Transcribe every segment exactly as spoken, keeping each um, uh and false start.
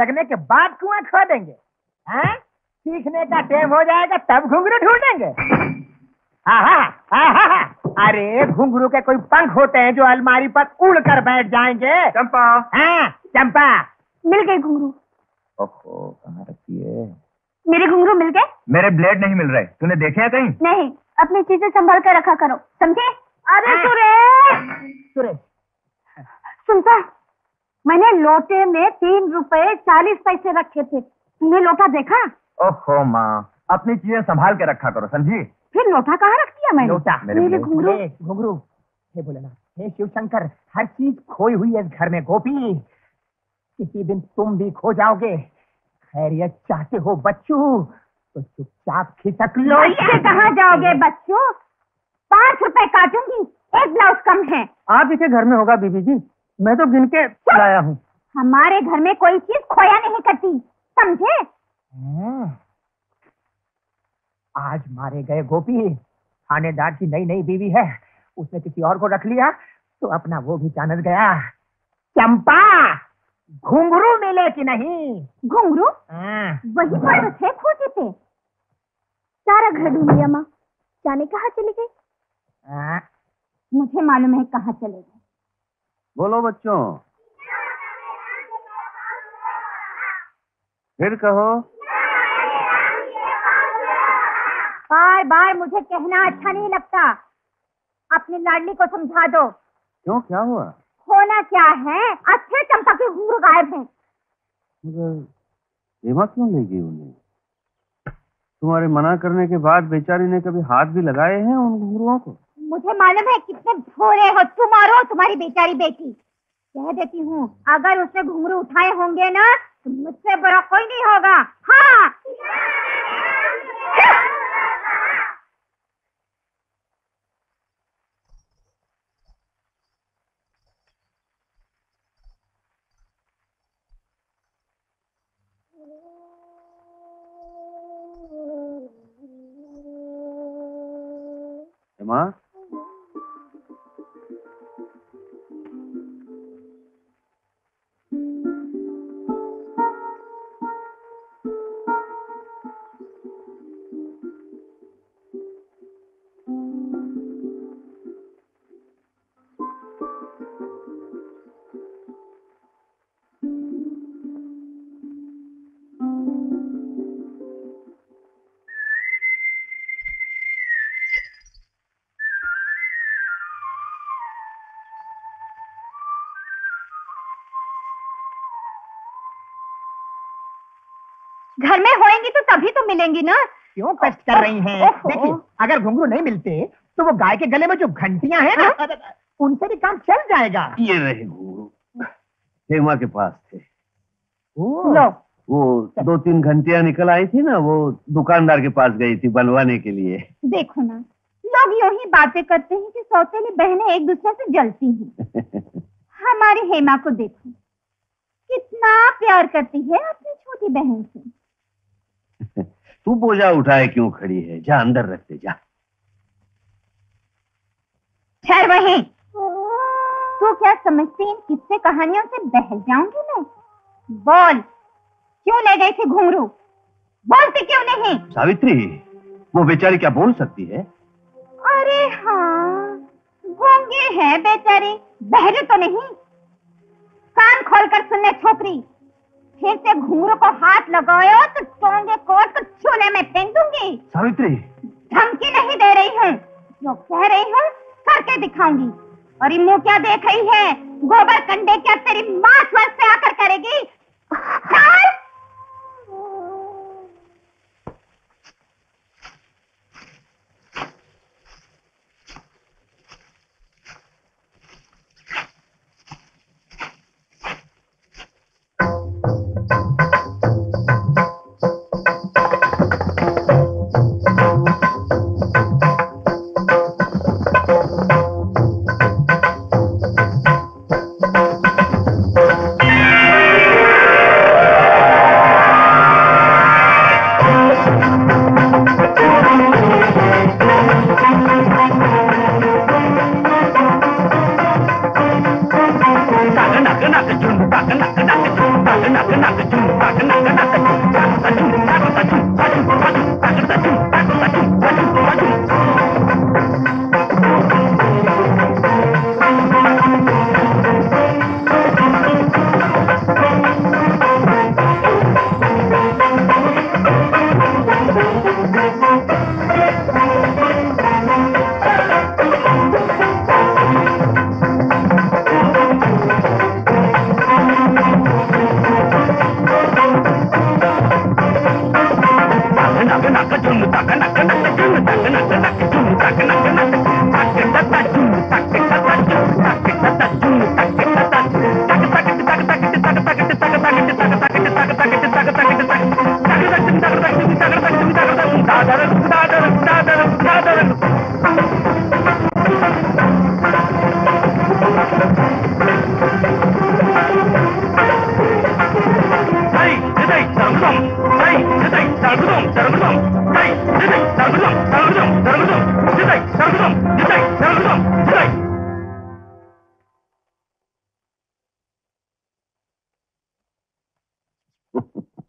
लगने के बाद कुआं खो देंगे, हाँ? सीखने का टेम हो जाएगा तब घुंघरू ढूंढेंगे। आहा, आहा, आहा। अरे घुंघरू के कोई पंख होते हैं जो अलमारी पर उड़ कर बैठ जाएंगे। चंपा। हाँ चंपा, मिल गए घुंघरू। ओहो, कहाँ रखी है? मेरे घुंघरू मिल गए? मेरे ब्लेड नहीं मिल रहे, तूने देखे हैं कहीं? नहीं, अपनी चीजें संभाल कर रखा करो, समझे? अरे सुरेश, सुरेश सुनता, मैंने लोटे में तीन रुपए चालीस पैसे रखे थे, तुमने लोटा देखा? ओहो माँ, अपनी चीजें संभाल के रखा करो, समझी? फिर लोटा कहाँ रख दिया मैंने? लोटा मेरे घुंघरू। घुंघरू हे बोले ना, हे शिव शंकर, हर चीज खोई हुई है इस घर में। गोपी, किसी दिन तुम भी खो जाओगे। खैरियत चाहते हो बच्चू तो चुपचाप खिसक लो। कहाँ जाओगे बच्चू? पाँच रुपए काटूंगी, एक ब्लाउज कम है। आप इसे घर में होगा बीबी जी, मैं तो गिन के लाया हूँ। हमारे घर में कोई चीज खोया नहीं करती, समझे? आज मारे गए गोपी, थानेदार की नई नई बीवी है, उसने किसी और को रख लिया तो अपना वो भी जानस गया। चंपा, घुंघरू मिले कि नहीं? घुंघरू वही पर थे, खोजे थे, सारा घर ढूंढ लिया माँ, जाने कहाँ चले गए? मुझे मालूम है कहाँ चले गए। बोलो बच्चों, फिर कहो। बार बार मुझे कहना अच्छा नहीं लगता, अपनी लाडली को समझा दो। क्यों, क्या हुआ? होना क्या है, अच्छे चंपा के घुंघरू गायब हैं। हेमा क्यों ले गई उन्हें? तुम्हारे मना करने के बाद बेचारी ने कभी हाथ भी लगाए हैं उन घुंघरुओं को? मुझे मालूम है कितने भोरे हो तुम और हो तुम्हारी बेचारी बेटी। कह देती हूँ, अगर उसने घुंघरू उठाए होंगे ना तो मुझसे बड़ा कोई नहीं होगा। हाँ, हेमा, घर में होएंगी तो तभी तो मिलेंगी ना। क्यों कष्ट कर रही हैं? देखिए, अगर घुंघरू नहीं मिलते तो वो गाय के गले में जो घंटियां हैं ना, उनसे भी काम चल जाएगा। ये रहे घुंघरू, हेमा के पास थे। लो, वो दो तीन घंटियां निकल आई थी ना, वो दुकानदार के पास गई थी बनवाने के लिए। देखो ना, लोग यूं ही बातें करते हैं कि सौतेली बहनें एक दूसरे से जलती हैं। हमारी हेमा को देखो, कितना प्यार करती है अपनी छोटी बहन से। तू बोझा उठाए क्यों खड़ी है, जा अंदर रखते जा। खैर वहीं, तू क्या समझती इन किस्से कहानियों से बहल जाऊंगी मैं? बोल, क्यों ले गई थी घुंघरू? बोलती क्यों नहीं? सावित्री, वो बेचारी क्या बोल सकती है? अरे हाँ, गूंगी है बेचारी, बहरी तो नहीं। कान खोलकर सुनने छोकरी, फिर से घुंघरू को हाथ लगाओ तो टोंगे कोट को चूल्हे में फेंक दूंगी। सावित्री, धमकी नहीं दे रही हूँ, जो कह रही हूँ करके दिखाऊंगी। और ये मुँह क्या देख रही है? गोबर कंडे क्या तेरी माँ स्वर से आकर करेगी? चल।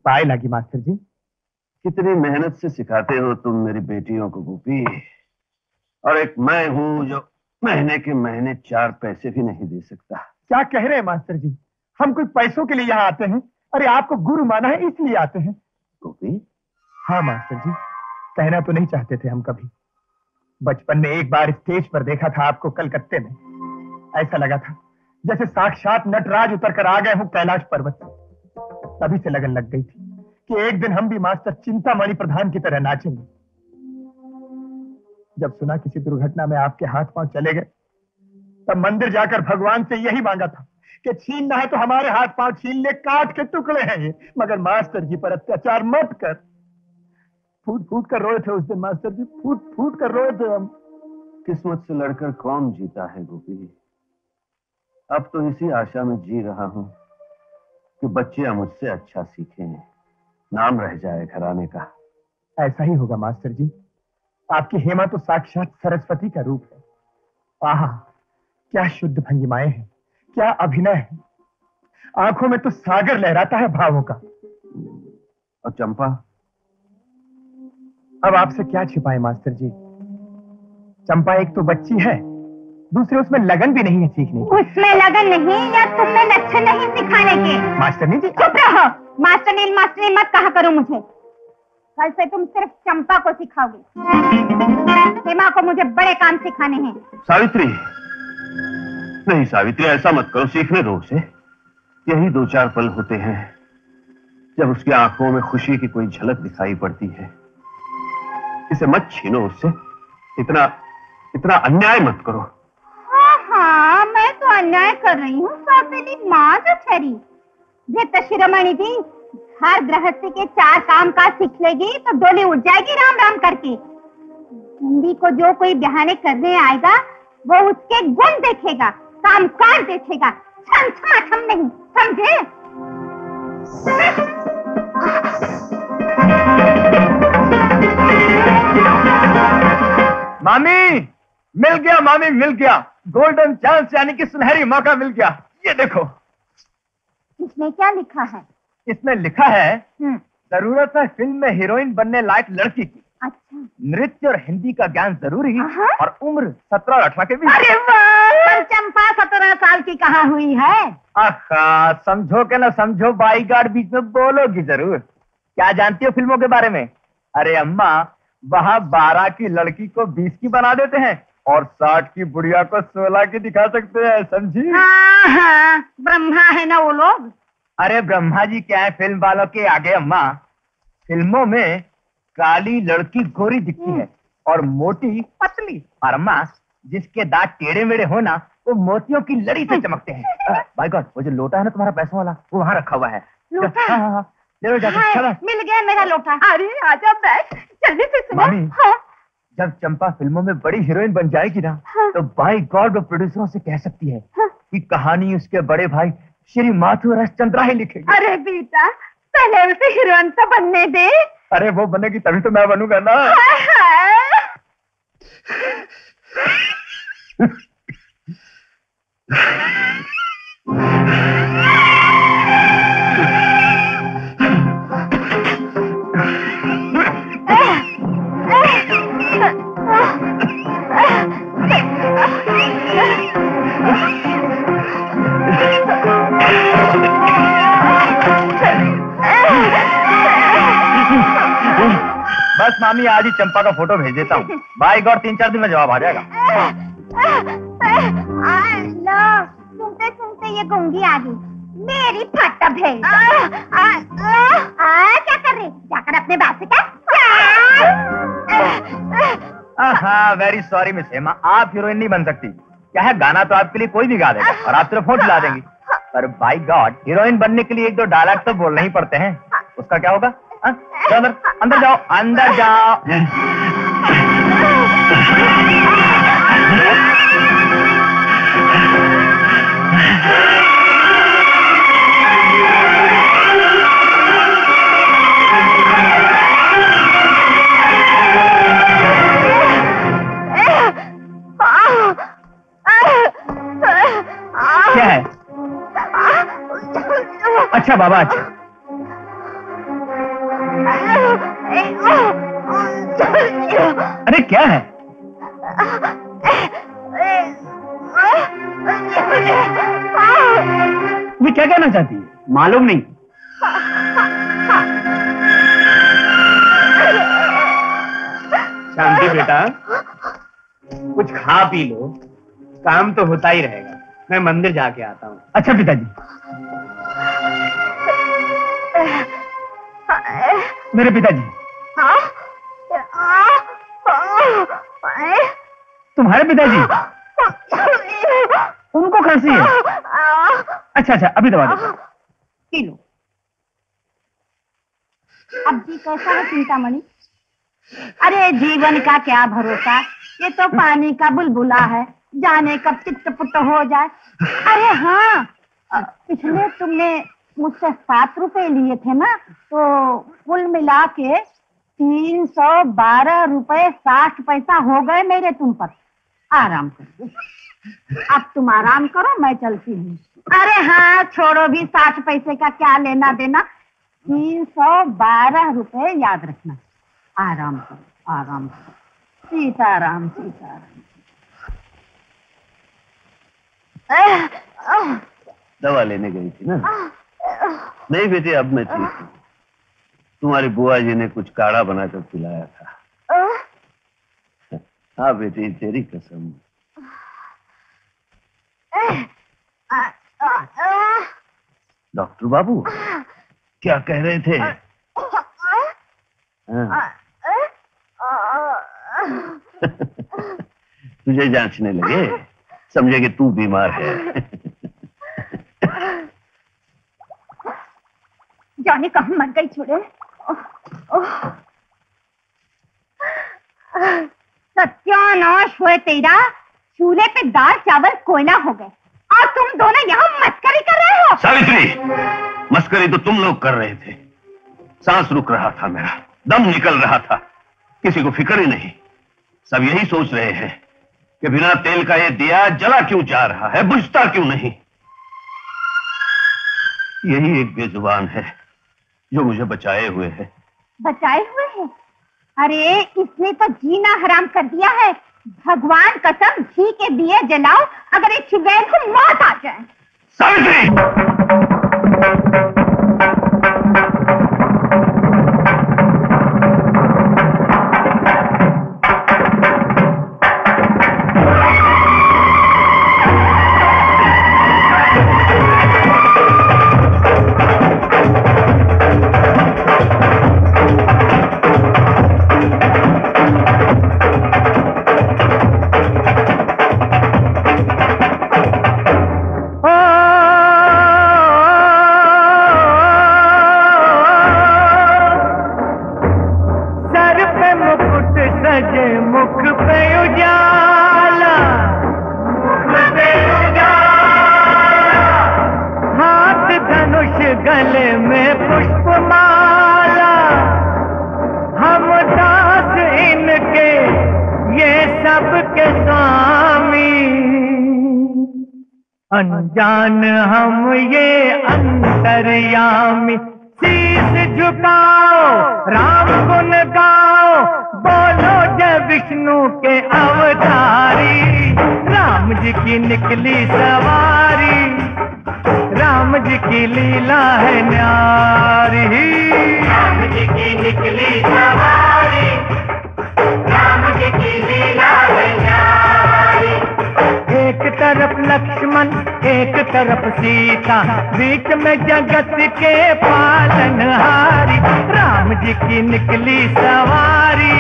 पाए लगी मास्टर जी। कितनी मेहनत से सिखाते हो तुम मेरी बेटियों को गोपी, और एक मैं हूँ जो महीने के महीने चार पैसे भी नहीं दे सकता। क्या कह रहे हैं मास्टर जी, हम कोई पैसों के लिए यहाँ आते हैं? अरे आपको गुरु माना है इसलिए आते हैं गोपी। हाँ मास्टर जी, कहना तो नहीं चाहते थे हम कभी। बचपन में एक बार स्टेज पर देखा था आपको कलकत्ते में, ऐसा लगा था जैसे साक्षात नटराज उतर कर आ गए हो कैलाश पर्वत से। तभी से लगन लग गई थी कि एक दिन हम भी मास्टर चिंतामणि प्रधान की तरह नाचेंगे। जब सुना किसी दुर्घटना में आपके हाथ पांव चले गए, तब मंदिर जाकर भगवान से यही मांगा था कि छीनना है तो हमारे हाथ पांव छीन ले, काट के टुकड़े हैं ये, मगर मास्टर जी पर अत्याचार मत कर। फूट फूट कर रोए थे उस दिन मास्टर जी, फूट फूट कर रोए थे हम। किस्मत से लड़कर कौन जीता है गोपी, अब तो इसी आशा में जी रहा हूं कि बच्चे मुझसे अच्छा सीखें, नाम रह जाए घराने का। ऐसा ही होगा मास्टर जी, आपकी हेमा तो साक्षात सरस्वती का रूप है। आहा, क्या शुद्ध भंगिमाएं हैं, क्या अभिनय है, आंखों में तो सागर लहराता है भावों का। और चंपा, अब आपसे क्या छिपाए मास्टर जी, चंपा एक तो बच्ची है, दूसरे उसमें लगन भी नहीं है सीखने की। उसमें लगन नहीं या तुमने लक्षण नहीं सिखाने के। मास्टरनी जी चुप रहो, मास्टरनी मास्टरनी मत कहा करो मुझे। कल से तुम सिर्फ चंपा को सिखाओगे, हेमा को मुझे बड़े काम सिखाने हैं। सावित्री नहीं, सावित्री ऐसा मत करो, सीखने दो उसे। यही दो चार पल होते हैं जब उसकी आंखों में खुशी की कोई झलक दिखाई पड़ती है। इसे मत छीनो उससे, इतना इतना अन्याय मत करो। हाँ, मैं तो अन्याय कर रही हूँ सावित्री माँ जो ठहरी। ये तशिरोमणि जी हर गृहस्थी के चार काम काज सीख लेगी तो डोली उठ जाएगी राम राम करके। हिंदी को जो कोई बहाने करने आएगा वो उसके गुण देखेगा, काम काज देखेगा, छम छमा छम नहीं, समझे? मामी मिल गया, मामी मिल गया, गोल्डन चांस यानी कि सुनहरी मौका मिल गया। ये देखो इसमें क्या लिखा है? इसमें लिखा है जरूरत है फिल्म में हीरोइन बनने लायक लड़की की। अच्छा। नृत्य और हिंदी का ज्ञान जरूरी और उम्र सत्रह और अठारह के बीच। अरे वाह, चंपा सत्रह साल की कहाँ हुई है? आखा, समझो के ना समझो बाईगार्ड बीच में बोलोगी जरूर। क्या जानती हो फिल्मों के बारे में? अरे अम्मा, वहाँ बारह की लड़की को बीस की बना देते हैं और साठ की बुढ़िया को सोलह की दिखा सकते हैं, समझी? हाँ हाँ, ब्रह्मा है ना वो लोग। अरे ब्रह्मा जी क्या है फिल्म वालों के आगे अम्मा। फिल्मों में काली लड़की गोरी दिखती है और मोटी पतली, और अम्मा जिसके दांत टेढ़े मेढ़े हो ना वो मोतियों की लड़ी से चमकते हैं। भाई गॉड, वो जो लोटा है ना तुम्हारा पैसों वाला, वो वहाँ रखा हुआ है। लोटा? हाँ हाँ, ले लो, मिल गया मेरा लोटा। अरे आजा बैठ, जल्दी से सुनो। जब चंपा फिल्मों में बड़ी हीरोइन बन जाएगी ना, हाँ। तो बाय गॉड वो प्रोड्यूसरों से कह सकती है, हाँ। कि कहानी उसके बड़े भाई श्री माथुर राजचंद्रा ही लिखेंगे। अरे बेटा, पहले उसे हीरोइन तो बनने दे। अरे वो बनेगी तभी तो मैं बनूंगा ना। हाँ, हाँ। बस मामी, आज ही चंपा का फोटो भेज देता हूँ। भाई गॉड, तीन चार दिन में जवाब आ जाएगा। लो, सुनते सुनते ये गुंगी आ गई, मेरी फटभ है। आ, आ, आ, आ, क्या कर रही? जाकर अपने बाप से क्या हाँ, वेरी सॉरी मिस हेमा, आप हीरोइन नहीं बन सकती। क्या है, गाना तो आपके लिए कोई भी गा देगा और आप सिर्फ होंठ हिला देंगी, पर बाय गॉड हीरोइन बनने के लिए एक दो डायलॉग तो बोलने ही पड़ते हैं। उसका क्या होगा? जाओ अंदर, अंदर जाओ, अंदर जाओ। क्या है? अच्छा बाबा, अच्छा अरे क्या है? ये क्या कहना चाहती है? मालूम नहीं। शांति बेटा, कुछ खा पी लो, काम तो होता ही रहेगा। मैं मंदिर जाके आता हूँ। अच्छा पिताजी, मेरे पिताजी। हाँ? तुम्हारे पिताजी, उनको खांसी है। अच्छा अच्छा अभी दवा दो। तीनों अब जी कैसा है चिंतामणि? अरे जीवन का क्या भरोसा, ये तो पानी का बुलबुला है, जाने कब चित्तपुट हो जाए। अरे हाँ, पिछले तुमने मुझसे सात रुपए लिए थे ना, तो कुल मिला के तीन सौ बारह रुपए साठ पैसा हो गए मेरे तुम पर। आराम करो, अब तुम आराम करो, मैं चलती हूँ। अरे हाँ छोड़ो भी, साठ पैसे का क्या लेना देना, तीन सौ बारह रुपए याद रखना। आराम करो, आराम करो। सीताराम सीताराम। दवा लेने गई थी ना? नहीं बेटी, अब मैं ठीक हूँ। तुम्हारी बुआ जी ने कुछ काढ़ा बनाकर पिलाया था। हाँ बेटी, तेरी कसम। डॉक्टर बाबू क्या कह रहे थे? तुझे जांचने लगे, समझे कि तू बीमार है। जाने कहाँ मर गई छोड़े। सत्यानाश हुए तेरा, चूल्हे पे दाल चावल कोयला हो गए और तुम दोनों यहाँ मस्करी कर रहे हो। सावित्री, मस्करी तो तुम लोग कर रहे थे। सांस रुक रहा था मेरा, दम निकल रहा था, किसी को फिक्र ही नहीं। सब यही सोच रहे हैं कि बिना तेल का ये दिया जला क्यों जा रहा है, बुझता क्यों नहीं। यही एक बेजुबान है जो मुझे बचाए हुए है। बचाए हुए है? अरे इसने तो जीना हराम कर दिया है। भगवान कसम, घी के दिए जलाओ, अगर इस चुड़ैल को मौत आ जाए। सावित्री! जान हम ये अंतर्यामी, शीश झुकाओ राम गुन गाओ, बोलो जय विष्णु के अवतारी। राम जी की निकली सवारी, राम जी की लीला है न्यारी। राम जी की निकली सवारी, राम जी की लीला है न्यारी। एक तरफ लक्ष्मण, एक तरफ सीता, बीच में जगत के पालनहारी, राम जी की निकली सवारी,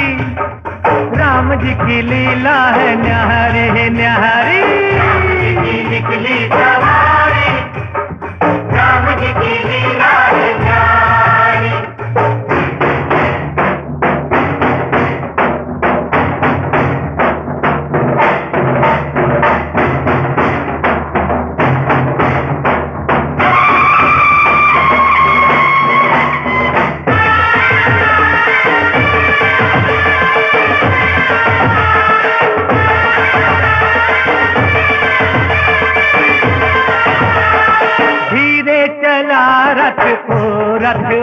राम जी की लीला है न्यारी है न्यारी, राम जी की निकली सवारी, राम जी की लीला है न्यारी।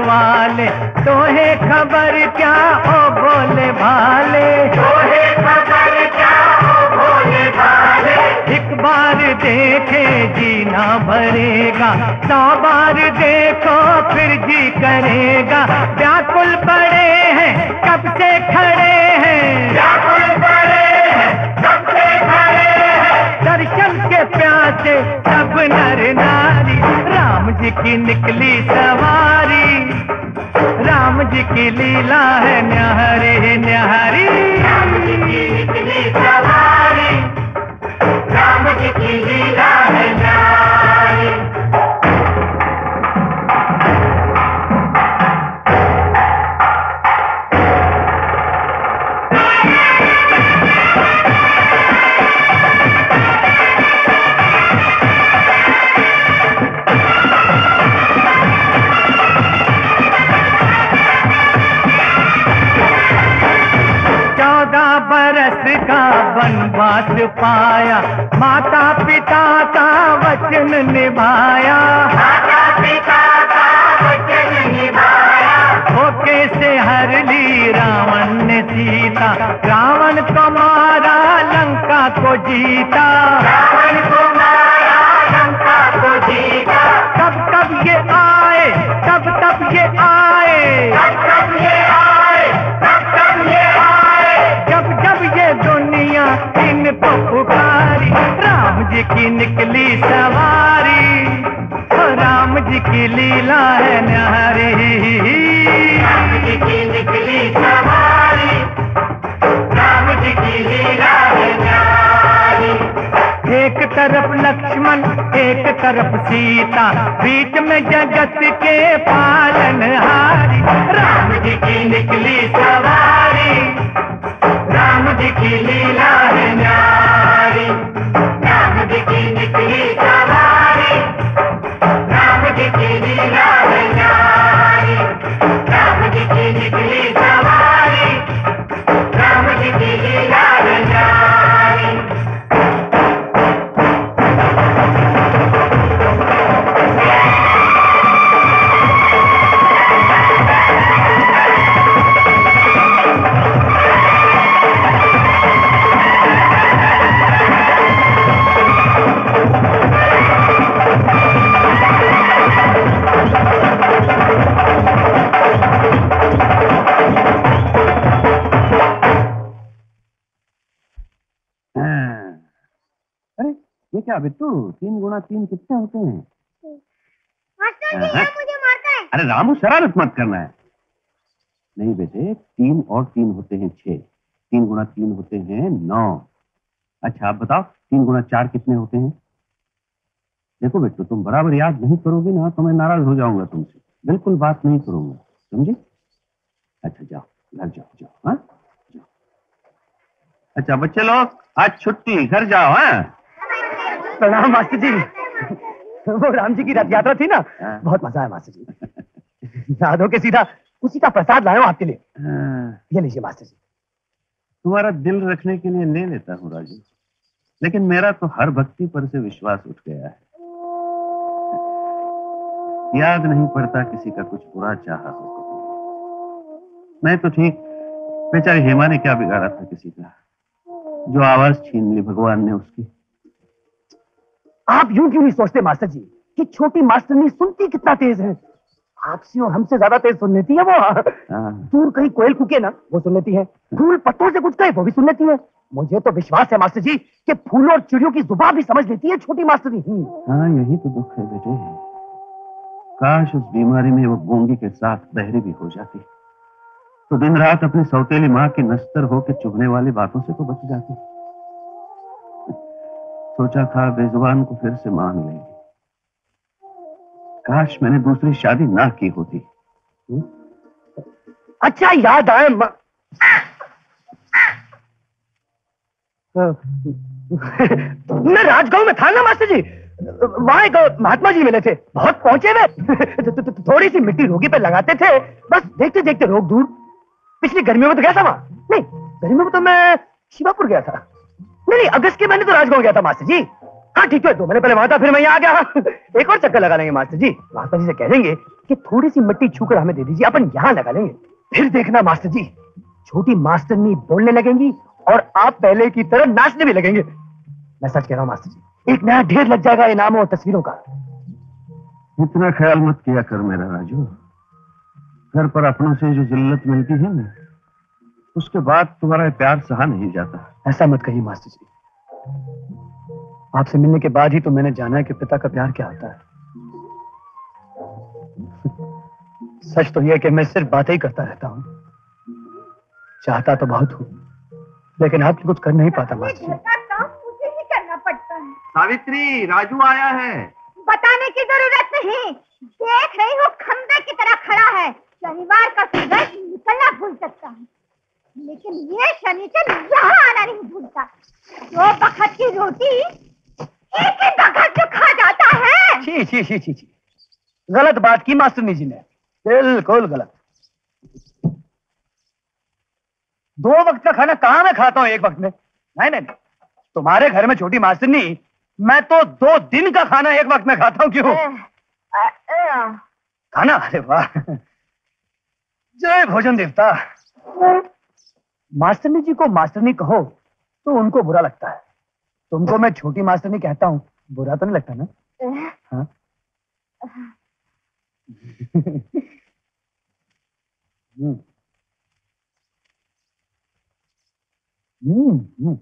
वाले तो है खबर क्या ओ बोले भाले, तो है खबर क्या ओ बोले भाले, एक बार देखे जीना भरेगा, सौ बार देखो फिर जी करेगा, व्याकुल पड़े हैं कब से खड़े हैं, व्याकुल पड़े हैं कब से खड़े हैं, दर्शन के प्यासे सब नर नारी, राम जी की निकली सवारी, राम जी की लीला है न्यारी है न्यारी, राम जी की निकली सवारी, राम जी की लीला है न्यारी। बनवास पाया, माता पिता का वचन निभाया, माता पिता का वचन निभाया, धोखे से हर ली रावण ने सीता, रावण को मारा लंका को जीता, रावण को मारा लंका को जीता, तब तब ये आए तब तब ये आए तब तब ये आए तब तब ये आए, जब जब ये दुनिया इनको पुकारी, राम जी की निकली सवारी, राम जी की लीला है न्यारी, राम जी की निकली सवारी, राम जी की लीला है न्यारी। एक तरफ लक्ष्मण एक तरफ सीता, बीच में जगत के पालनहारी, राम जी की निकली सवारी, राम जी की लीला है न्यारी, राम जी की निकली सवारी, राम जी की लीला है न्यारी, राम जी की निकली सवारी, राम जी की लीला है न्यारी। क्या बिट्टू, तीन गुना तीन कितने होते हैं? मास्टर जी, आप मुझे मारता है। अरे रामू, शरारत मत करना है। नहीं बेटे, तीन और तीन होते हैं छह, तीन गुना तीन होते हैं नौ। अच्छा आप बताओ, तीन गुना चार कितने होते हैं? देखो बिट्टू, तुम बराबर याद नहीं करोगे ना तो मैं नाराज हो जाऊंगा तुमसे, बिल्कुल बात नहीं करूंगा, समझे? अच्छा जाओ, घर जाओ, जाओ, हाँ जाओ। अच्छा बच्चे लोग, आज छुट्टी, घर जाओ। हाँ प्रणाम मास्टर जी। वो राम जी की रथ यात्रा थी ना, बहुत मजा आया मास्टर जी। साधो के सीधा उसी का प्रसाद लाया हूं आपके लिए, ये लीजिए मास्टर जी। तुम्हारा दिल रखने के लिए ले लेता हूँ राजू, लेकिन मेरा तो हर भक्ति पर से विश्वास उठ गया है, याद नहीं पड़ता किसी का कुछ बुरा चाहा हो। मैं तो ठीक, बेचारी हेमा ने क्या बिगाड़ा था किसी का, जो आवाज छीन ली भगवान ने उसकी। आप यूं क्यों नहीं सोचते मास्टर जी कि छोटी मास्टरनी सुनती कितना तेज है। आपसी और हमसे ज्यादा तेज सुन लेती है वो। दूर कहीं कोयल कुके ना वो सुन लेती है, फूल पत्तों से कुछ कहे वो भी सुन लेती है। मुझे तो विश्वास है मास्टर जी कि फूलों और चिड़ियों की जुबान भी समझ लेती है छोटी मास्टर जी। हाँ यही तो दुख है बेटे, काश उस बीमारी में वो गूंगी के साथ बहरी भी हो जाती तो दिन रात अपनी सौतेली माँ की नश्तर होकर चुभने वाली बातों से तो बच जाती। सोचा था बेजुबान को फिर से मांग लेंगे, काश मैंने दूसरी शादी ना की होती। हुँ? अच्छा याद आए म... मैं राजगांव में था ना मास्टर जी, वहां एक महात्मा जी मिले थे, बहुत पहुंचे हुए, थोड़ी सी मिट्टी रोगी पे लगाते थे, बस देखते देखते रोग दूर। पिछली गर्मियों में तो गया था वहां, नहीं गर्मियों में तो मैं शिवापुर गया था, नहीं नहीं अगस्त के महीने तो राजगांव गया था मास्टर जी। हाँ ठीक है, दो महीने पहले वहां था, फिर मैं यहाँ आ गया। एक और चक्कर लगा लेंगे मास्टर जी, मास्टर जी से कह देंगे कि थोड़ी सी मिट्टी छूकर हमें दे दीजिए, अपन यहाँ लगा लेंगे। फिर देखना मास्टर जी, छोटी मास्टरनी बोलने लगेंगी और आप पहले की तरह नाचने भी लगेंगे। मैं सच कह रहा हूँ मास्टर जी, एक नया ढेर लग जाएगा इनामों और तस्वीरों का। इतना ख्याल मत किया कर मेरा राजू, घर पर अपनों से जो जिल्लत मिलती है ना, उसके बाद तुम्हारा प्यार सहा नहीं जाता। ऐसा मत कहिए मास्टर जी, आपसे मिलने के बाद ही तो मैंने जाना है कि पिता का प्यार क्या होता है। सच तो यह है कि मैं सिर्फ बातें ही करता रहता हूँ, चाहता तो बहुत हूँ लेकिन आपसे कुछ कर नहीं पाता मास्टर जी। उसे ही करना पड़ता है। सावित्री, राजू आया है। बताने की जरूरत नहीं, देख रही हो खंबे की तरह खड़ा है। शनिवार का सूरज निकलना भूल सकता है लेकिन ये शनिचर यहाँ आना नहीं भूलता। दो बखत की रोटी एक ही बखत जो खा जाता है। छी छी छी छी छी, गलत बात की मास्टरनी जी ने, बिल्कुल गलत। दो वक्त का खाना कहाँ मैं खाता हूँ एक वक्त में? नहीं नहीं, तुम्हारे घर में छोटी मास्टरनी, मैं तो दो दिन का खाना एक वक्त में खाता हूँ। क्यों खाना? अरे वाह, जय भोजन देवता। मास्टरनी जी को मास्टरनी कहो तो उनको बुरा लगता है, तुमको मैं छोटी मास्टरनी कहता हूँ, बुरा तो नहीं लगता ना? हाँ? हम्म हम्म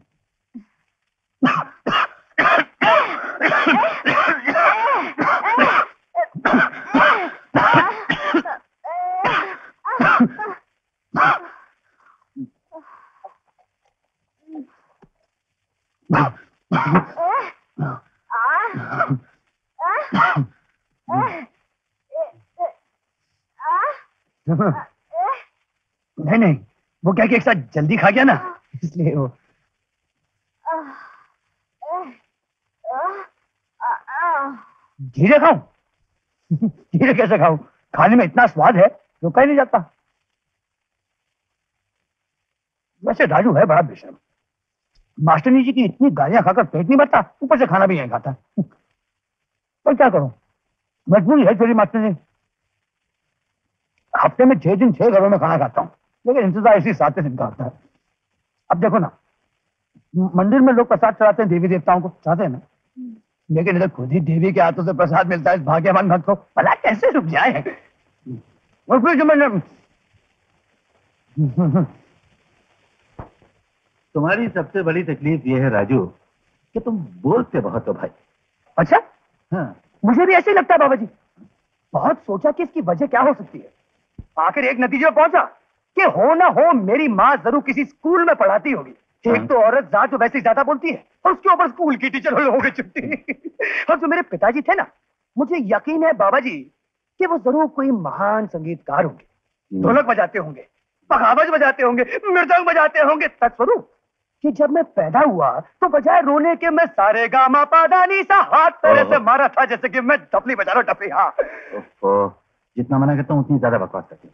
नहीं नहीं, वो क्या कि एक साथ जल्दी खा गया ना इसलिए वो। धीरे खाऊं? धीरे कैसे खाऊं? खाने में इतना स्वाद है रोका ही नहीं जाता। वैसे राजू है बड़ा बेशर्म, मास्टरनी जी की इतनी गालियां खाकर पेट नहीं भरता, ऊपर से खाना भी नहीं खाता। पर क्या करूं, मजबूरी है छोटी मास्टरनी। हफ्ते में छह दिन छह घरों में खाना खाता हूँ लेकिन इंतजार इसी सातवें दिन का होता है। अब देखो ना, मंदिर में लोग प्रसाद चढ़ाते हैं देवी देवताओं को, चाहते हैं ना, लेकिन इधर खुद ही देवी के हाथों से प्रसाद मिलता है इस भाग्यवान भक्त को, भला कैसे रुक जाए। और फिर जो मैंने तुम्हारी सबसे बड़ी तकलीफ यह है राजू कि तुम बोलते बहुत हो भाई। अच्छा? हाँ। मुझे भी ऐसे ही लगता है बाबा जी, बहुत सोचा कि इसकी वजह क्या हो सकती है, आखिर एक नतीजे पहुंचा कि हो ना हो मेरी माँ जरूर किसी स्कूल में पढ़ाती होगी। एक तो औरत जात तो वैसे ज्यादा बोलती है और उसके ऊपर स्कूल की टीचर हो गई छुट्टी। और जो मेरे पिताजी थे ना, मुझे यकीन है बाबा जी कि वो जरूर कोई महान संगीतकार होंगे, ढोलक बजाते होंगे, बगावज बजाते होंगे, मृदंग बजाते होंगे। तत्स्वरूप कि जब मैं पैदा हुआ तो बजाय रोने के मैं सारे गामा पादानी सा हाथ तरह से मारा था जैसे कि मैं टपली बजा रहा टपली। हाँ जितना मना करता हूँ उतनी ज्यादा बकवास करती।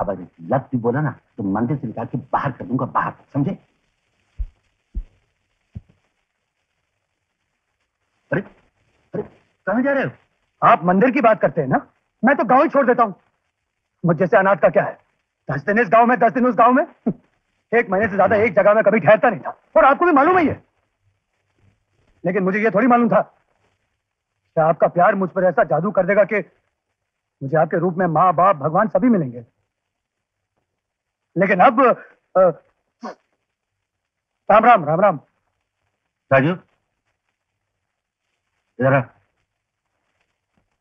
अब अगर लफ्ज भी बोला ना तो मंदिर से निकाल के बाहर कर दूंगा, बाहर, समझे? अरे अरे कहाँ जा रहे हो आप? मंदिर की बात करते हैं ना, मैं तो गाँव ही छोड़ देता हूँ, मुझ जैसे अनाथ का क्या है। दस दिन इस गाँव में, दस दिन उस गाँव में, एक महीने से ज्यादा एक जगह में कभी ठहरता नहीं था और आपको भी मालूम ही है। लेकिन मुझे यह थोड़ी मालूम था कि आपका प्यार मुझ पर ऐसा जादू कर देगा कि मुझे आपके रूप में माँ बाप भगवान सभी मिलेंगे, लेकिन अब आ, राम राम राम राम। राजू इधर आ,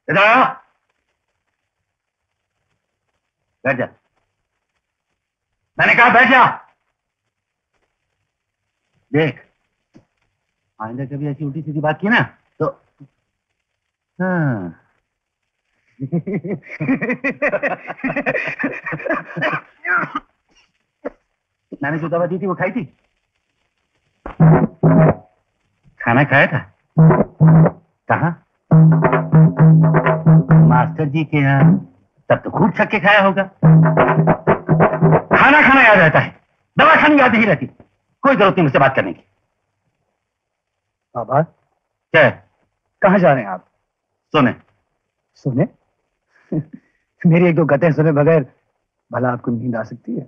इधर आ, बैठ जा, मैंने कहा बैठ जा। देख आइंदा कभी ऐसी उल्टी सीधी बात की ना तो हाँ। मैंने जो दवा दी थी वो खाई थी, खाना खाया था, कहाँ? मास्टर जी के यहाँ, तब तो खूब छक्के खाया होगा। खाना खाना याद रहता है, दवा खानी याद ही रहती, कोई जरूरत नहीं मुझसे बात करने की। बाबा क्या है, कहाँ जा रहे हैं आप? सुने सुने मेरी एक दो गतें सुने बगैर भला आपको नींद आ सकती है?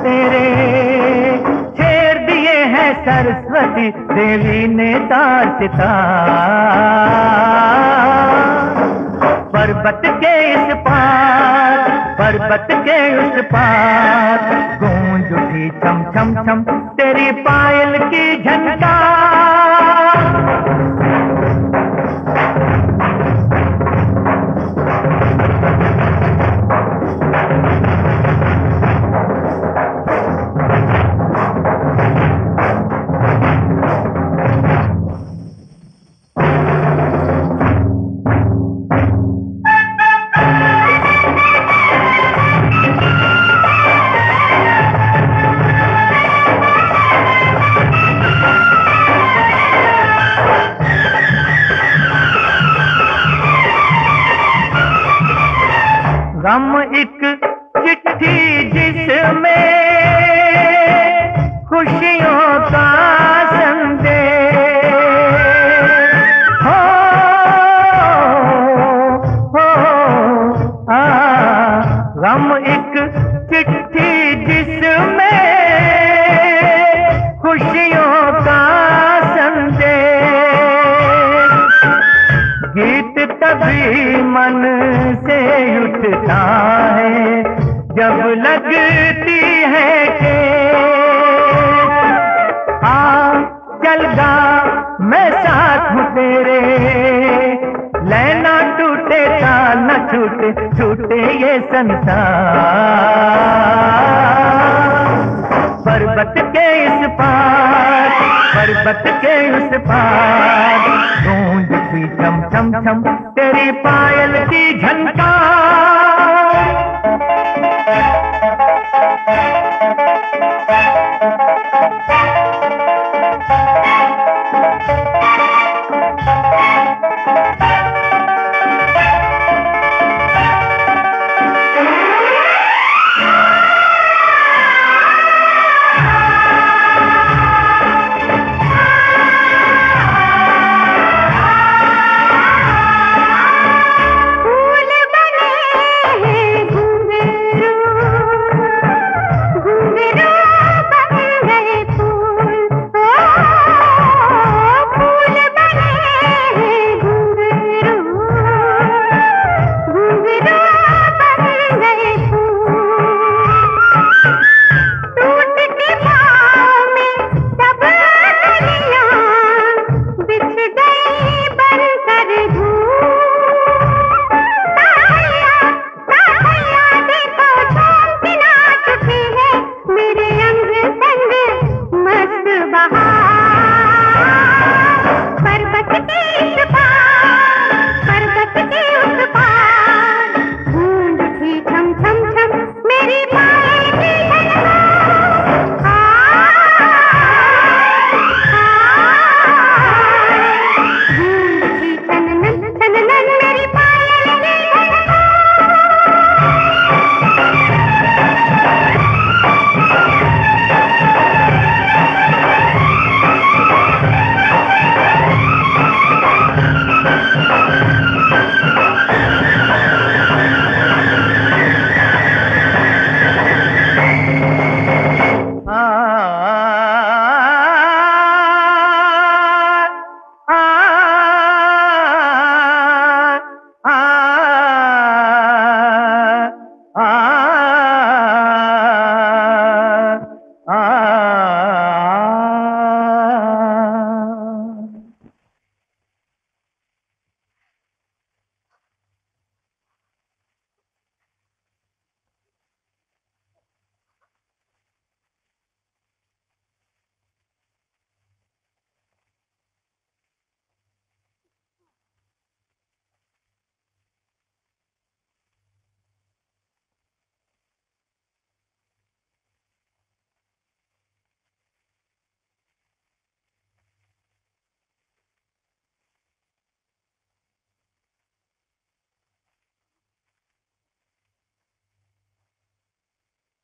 तेरे छेड़ दिए हैं सरस्वती देवी ने तार सितार। पर्वत के इस पार पर्वत के उस पार गूंज उठी चम चम चम तेरी पायल की झनकार।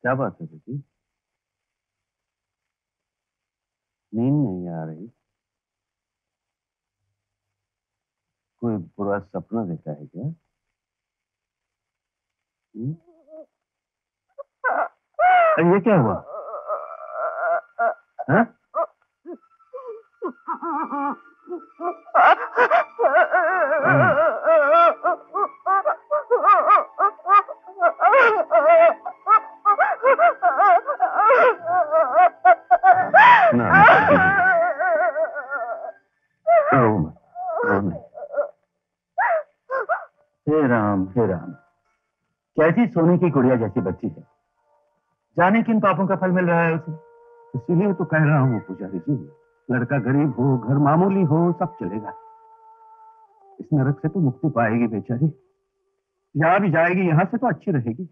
क्या बात है दीदी, नींद नहीं आ रही? कोई बुरा सपना देखा है क्या? ये क्या हुआ? हाँ? कैसी सोने की गुड़िया जैसी बच्ची है, जाने किन पापों का फल मिल रहा है उसे। इसीलिए तो कह रहा हूँ पुजारी जी, लड़का गरीब हो, घर मामूली हो, सब चलेगा, इस नरक से तो मुक्ति पाएगी बेचारी। यहाँ भी जाएगी यहाँ से तो अच्छी रहेगी।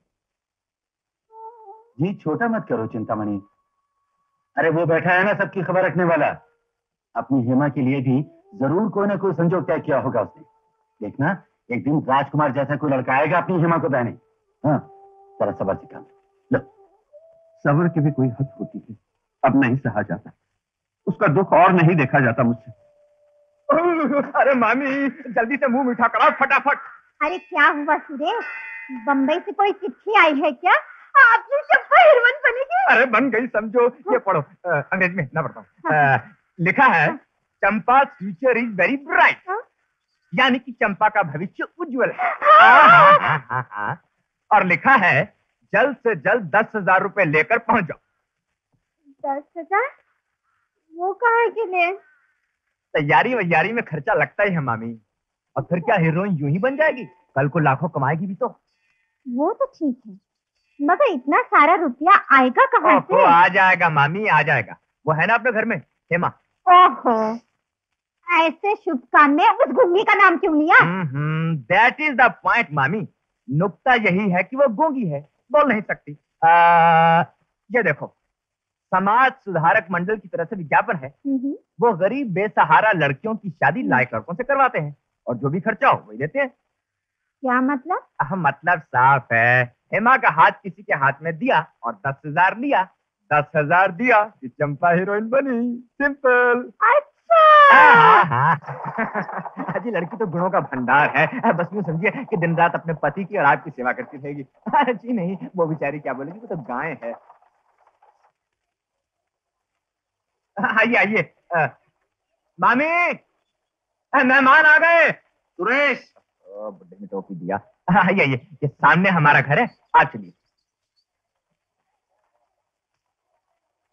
जी छोटा मत करो चिंतामणि, अरे वो बैठा है ना सबकी खबर रखने वाला, अपनी हेमा के लिए भी जरूर कोई ना कोई संजोग तय किया होगा उसने। देखना एक दिन राजकुमार जैसा कोई लड़का आएगा अपनी हेमा को बहने। हाँ जरा सबर से काम लो, सबर की भी कोई हद होती है। अब नहीं सहा जाता, उसका दुख और नहीं देखा जाता मुझसे। अरे मामी जल्दी से मुंह मीठा कराओ फटाफट। अरे क्या हुआ सुरेश, बम्बई से कोई चिट्ठी आई है क्या? आप चंपा हीरोइन बनी गई? अरे बन गई समझो। ये पढ़ो अंग्रेजी में ना पढ़ता, लिखा है Champa future is very bright, यानी कि चंपा का भविष्य उज्जवल है। हाँ, हाँ, हाँ, हाँ। और लिखा है जल्द से जल्द दस हजार रूपए लेकर पहुंच जाओ। दस हजार वो कहाँ के लिए? तैयारी वैयारी में खर्चा लगता ही है मामी, और फिर क्या हीरोइन यूं ही बन जाएगी? कल को लाखों कमाएगी भी तो। वो तो ठीक है, मगर इतना सारा रुपया आएगा कहाँ से? आ जाएगा मामी आ जाएगा, वो है ना अपने घर में हेमा। ओहो, ऐसे शुभ काम में उस गूंगी का नाम क्यों लिया? दैट इज द पॉइंट मामी, नुक्ता यही है कि वो गूंगी है, बोल नहीं सकती। आ, ये देखो समाज सुधारक मंडल की तरफ से विज्ञापन है, वो गरीब बेसहारा लड़कियों की शादी लायक लड़कों से करवाते हैं और जो भी खर्चा हो वही देते हैं। क्या मतलब? आ, मतलब साफ है, हेमा का हाथ किसी के हाथ में दिया और दस हजार लिया, दस हजार दिया कि चंपा हीरोइन बनी, सिंपल। हाँ हाँ अजी लड़की तो गुणों का भंडार है, बस यूँ समझिए कि दिन रात अपने पति की और आपकी सेवा करती रहेगी। जी नहीं, वो बेचारी क्या बोलेगी, वो तो गाय है। आइए आइए मामी, मेहमान आ गए। सुरेश बुड्ढे ने टोपी दिया। आइए आइए, ये सामने हमारा घर है, आप चलिए।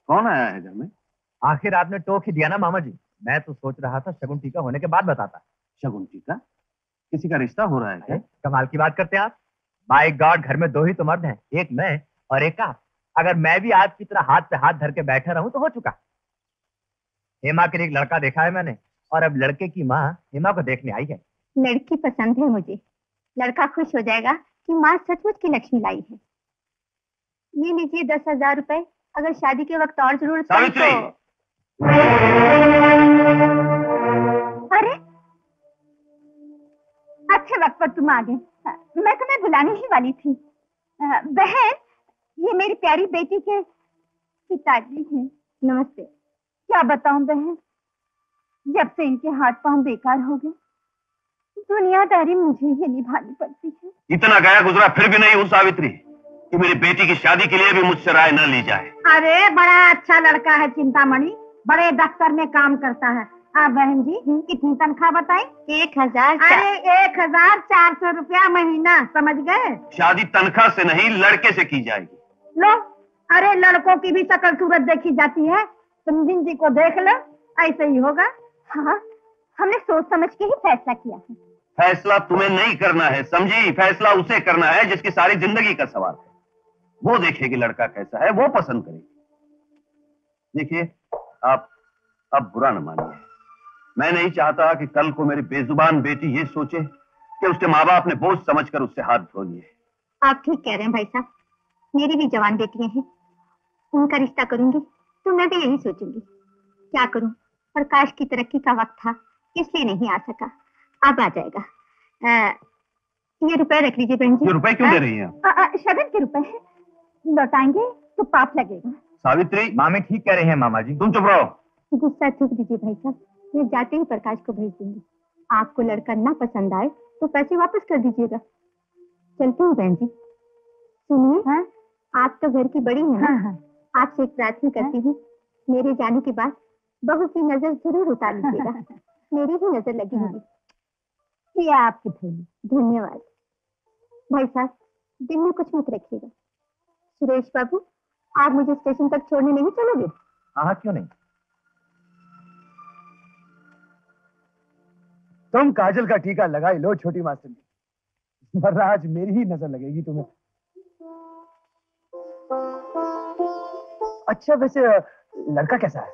कौन आया है घर में? आखिर आपने टोक ही दिया ना मामा जी, मैं तो सोच रहा था शगुन टीका होने के बाद बताता। शगुन टीका? किसी का रिश्ता हो रहा है क्या? कमाल की बात करते हैं आप, बाय गॉड घर में दो ही तो मर्द हैं, एक मैं और एक आप। अगर मैं भी आपकी तरह हाथ पे हाथ धर के बैठा रहूं तो हो चुका। हेमा के लिए एक लड़का देखा है मैंने, और अब लड़के की माँ हेमा को देखने आई है। लड़की पसंद है मुझे, लड़का खुश हो जाएगा कि माँ सचमुच की लक्ष्मी लाई है। ये लीजिए दस हजार रुपए, अगर शादी के वक्त और जरूरत पड़े तो। अरे अच्छे वक्त पर तुम आ गए, मैं तुम्हें बुलाने ही वाली थी। बहन ये मेरी प्यारी बेटी के पिताजी हैं। नमस्ते। क्या बताऊं बहन, जब से इनके हाथ पांव बेकार हो गए, दुनियादारी मुझे ही निभानी पड़ती है। इतना गया गुजरा फिर भी नहीं हूँ सावित्री कि मेरी बेटी की शादी के लिए भी मुझसे राय न ली जाए। अरे बड़ा अच्छा लड़का है चिंतामणि, बड़े दफ्तर में काम करता है। हाँ बहन जी कितनी तनख्वाह बताई? एक हजार। अरे एक हजार चार सौ रुपया महीना, समझ गए? शादी तनख्वाह से नहीं लड़के से की जाएगी। लो, अरे लड़कों की भी शक्ल सूरत देखी जाती है, तुम जिन जी को देख लो ऐसे ही होगा। हाँ हमने सोच समझ के ही फैसला किया है। फैसला तुम्हें नहीं करना है समझी, फैसला उसे करना है जिसकी सारी जिंदगी का सवाल है। वो देखेगी लड़का कैसा है, वो पसंद करेगी। देखिए आप अब बुरा न मानिए, मैं नहीं चाहता कि कल को मेरी बेजुबान बेटी ये सोचे कि उसके माँ बाप ने बोझ समझकर उससे हाथ धो लिए। आप ठीक कह रहे हैं भाई साहब, मेरी भी जवान बेटियां हैं, उनका रिश्ता करूंगी तो मैं भी यही सोचूंगी। क्या करूं, प्रकाश की तरक्की का वक्त था इसलिए नहीं आ सका, अब आ जाएगा। आ, ये रुपए रख लीजिए बहन जी। रुपए क्यों दे रही है? शगन के रुपए है, लौटाएंगे तो पाप लगेगा। सावित्री मामी ठीक कह रहे हैं। मामा जी तुम चुप रहो। गुस्सा चूक दीजिए भाई साहब, मैं जाते ही प्रकाश को भेज दूंगी। आपको लड़का ना पसंद आए तो पैसे वापस कर दीजिएगा। चलती हूँ बहन जी। सुनिए, हाँ आप तो घर की बड़ी हैं ना। हाँ हाँ। आपसे एक प्रार्थना करती हूँ, मेरे जाने के बाद बहू की नजर जरूर उतार लीजिएगा। मेरी ही नजर लगी होगी। हाँ। आपकी थैली। धन्यवाद भाई साहब, दिन में कुछ मत रखिएगा। सुरेश बाबू, आप मुझे स्टेशन तक छोड़ने नहीं चलोगे? हाँ, क्यों नहीं। तुम काजल का टीका लगाई लो छोटी मास्टर, वरना आज मेरी ही नजर लगेगी तुम्हें। अच्छा वैसे लड़का कैसा है?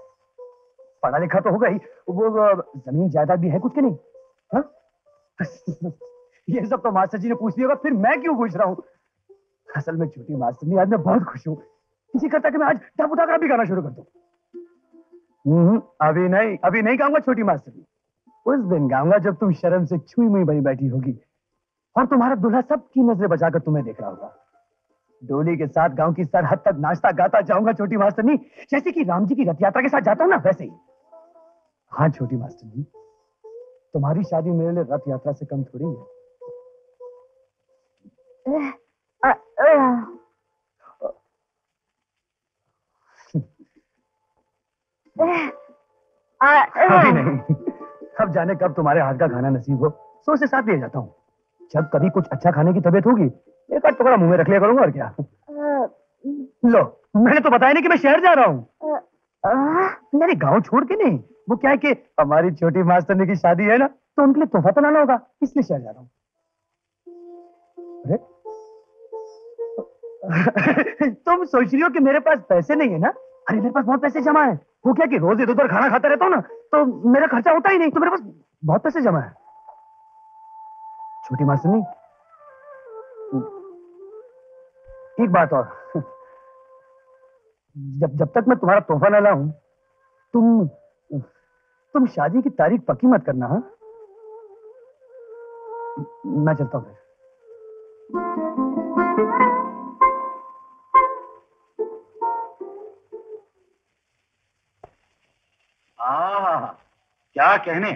पढ़ा लिखा तो होगा ही, वो जमीन जायदाद भी है कुछ के नहीं? हाँ? ये सब तो मास्टर जी ने पूछ लिया होगा, फिर मैं क्यों पूछ रहा हूँ? असल में छोटी मास्टर जी, आज मैं बहुत खुश हूँ। इसी करता कि मैं आज टप उठाकर अभी गाना शुरू कर दूं। अभी नहीं, अभी नहीं गाऊंगा छोटी मास्टर जी, उस दिन गाऊंगा जब तुम शर्म से छुई मुई बनी बैठी होगी और तुम्हारा दूल्हा सबकी नजरें बचाकर तुम्हें देख रहा होगा। डोली के साथ गांव की सरहद तक नाश्ता गाता जाऊंगा छोटी मास्टरनी, जैसे कि राम जी की रथ यात्रा के साथ जाता हूं ना, वैसे ही। हाँ छोटी मास्टरनी, तुम्हारी शादी मेरे लिए रथ यात्रा से कम थोड़ी है। आ, आ, आ, आ, नहीं, अब जाने कब तुम्हारे हाथ का खाना नसीब हो, सोच के साथ ले जाता हूँ। जब कभी कुछ अच्छा खाने की तबीयत होगी, एक आध टुकड़ा मुंह में रख लिया करूंगा और क्या। आ, लो, मैंने तो बताया नहीं कि मैं शहर जा रहा हूँ। अरे गांव छोड़ के नहीं, वो क्या है कि हमारी छोटी मास्टरनी की शादी है ना, तो उनके लिए तोहफा तो लाना होगा, इसलिए शहर जा रहा हूँ। तुम सोच रही हो कि मेरे पास पैसे नहीं है ना? अरे मेरे पास बहुत पैसे जमा है। वो क्या कि रोज इधर उधर खाना खाता रहता हूँ ना, तो मेरा खर्चा होता ही नहीं, तो मेरे पास बहुत पैसे जमा है। छोटी मास्टरनी, एक बात और, जब जब तक मैं तुम्हारा तोहफा न लाऊं, तुम तुम शादी की तारीख पक्की मत करना। हाँ, मैं चलता हूँ। हाँ, क्या कहने,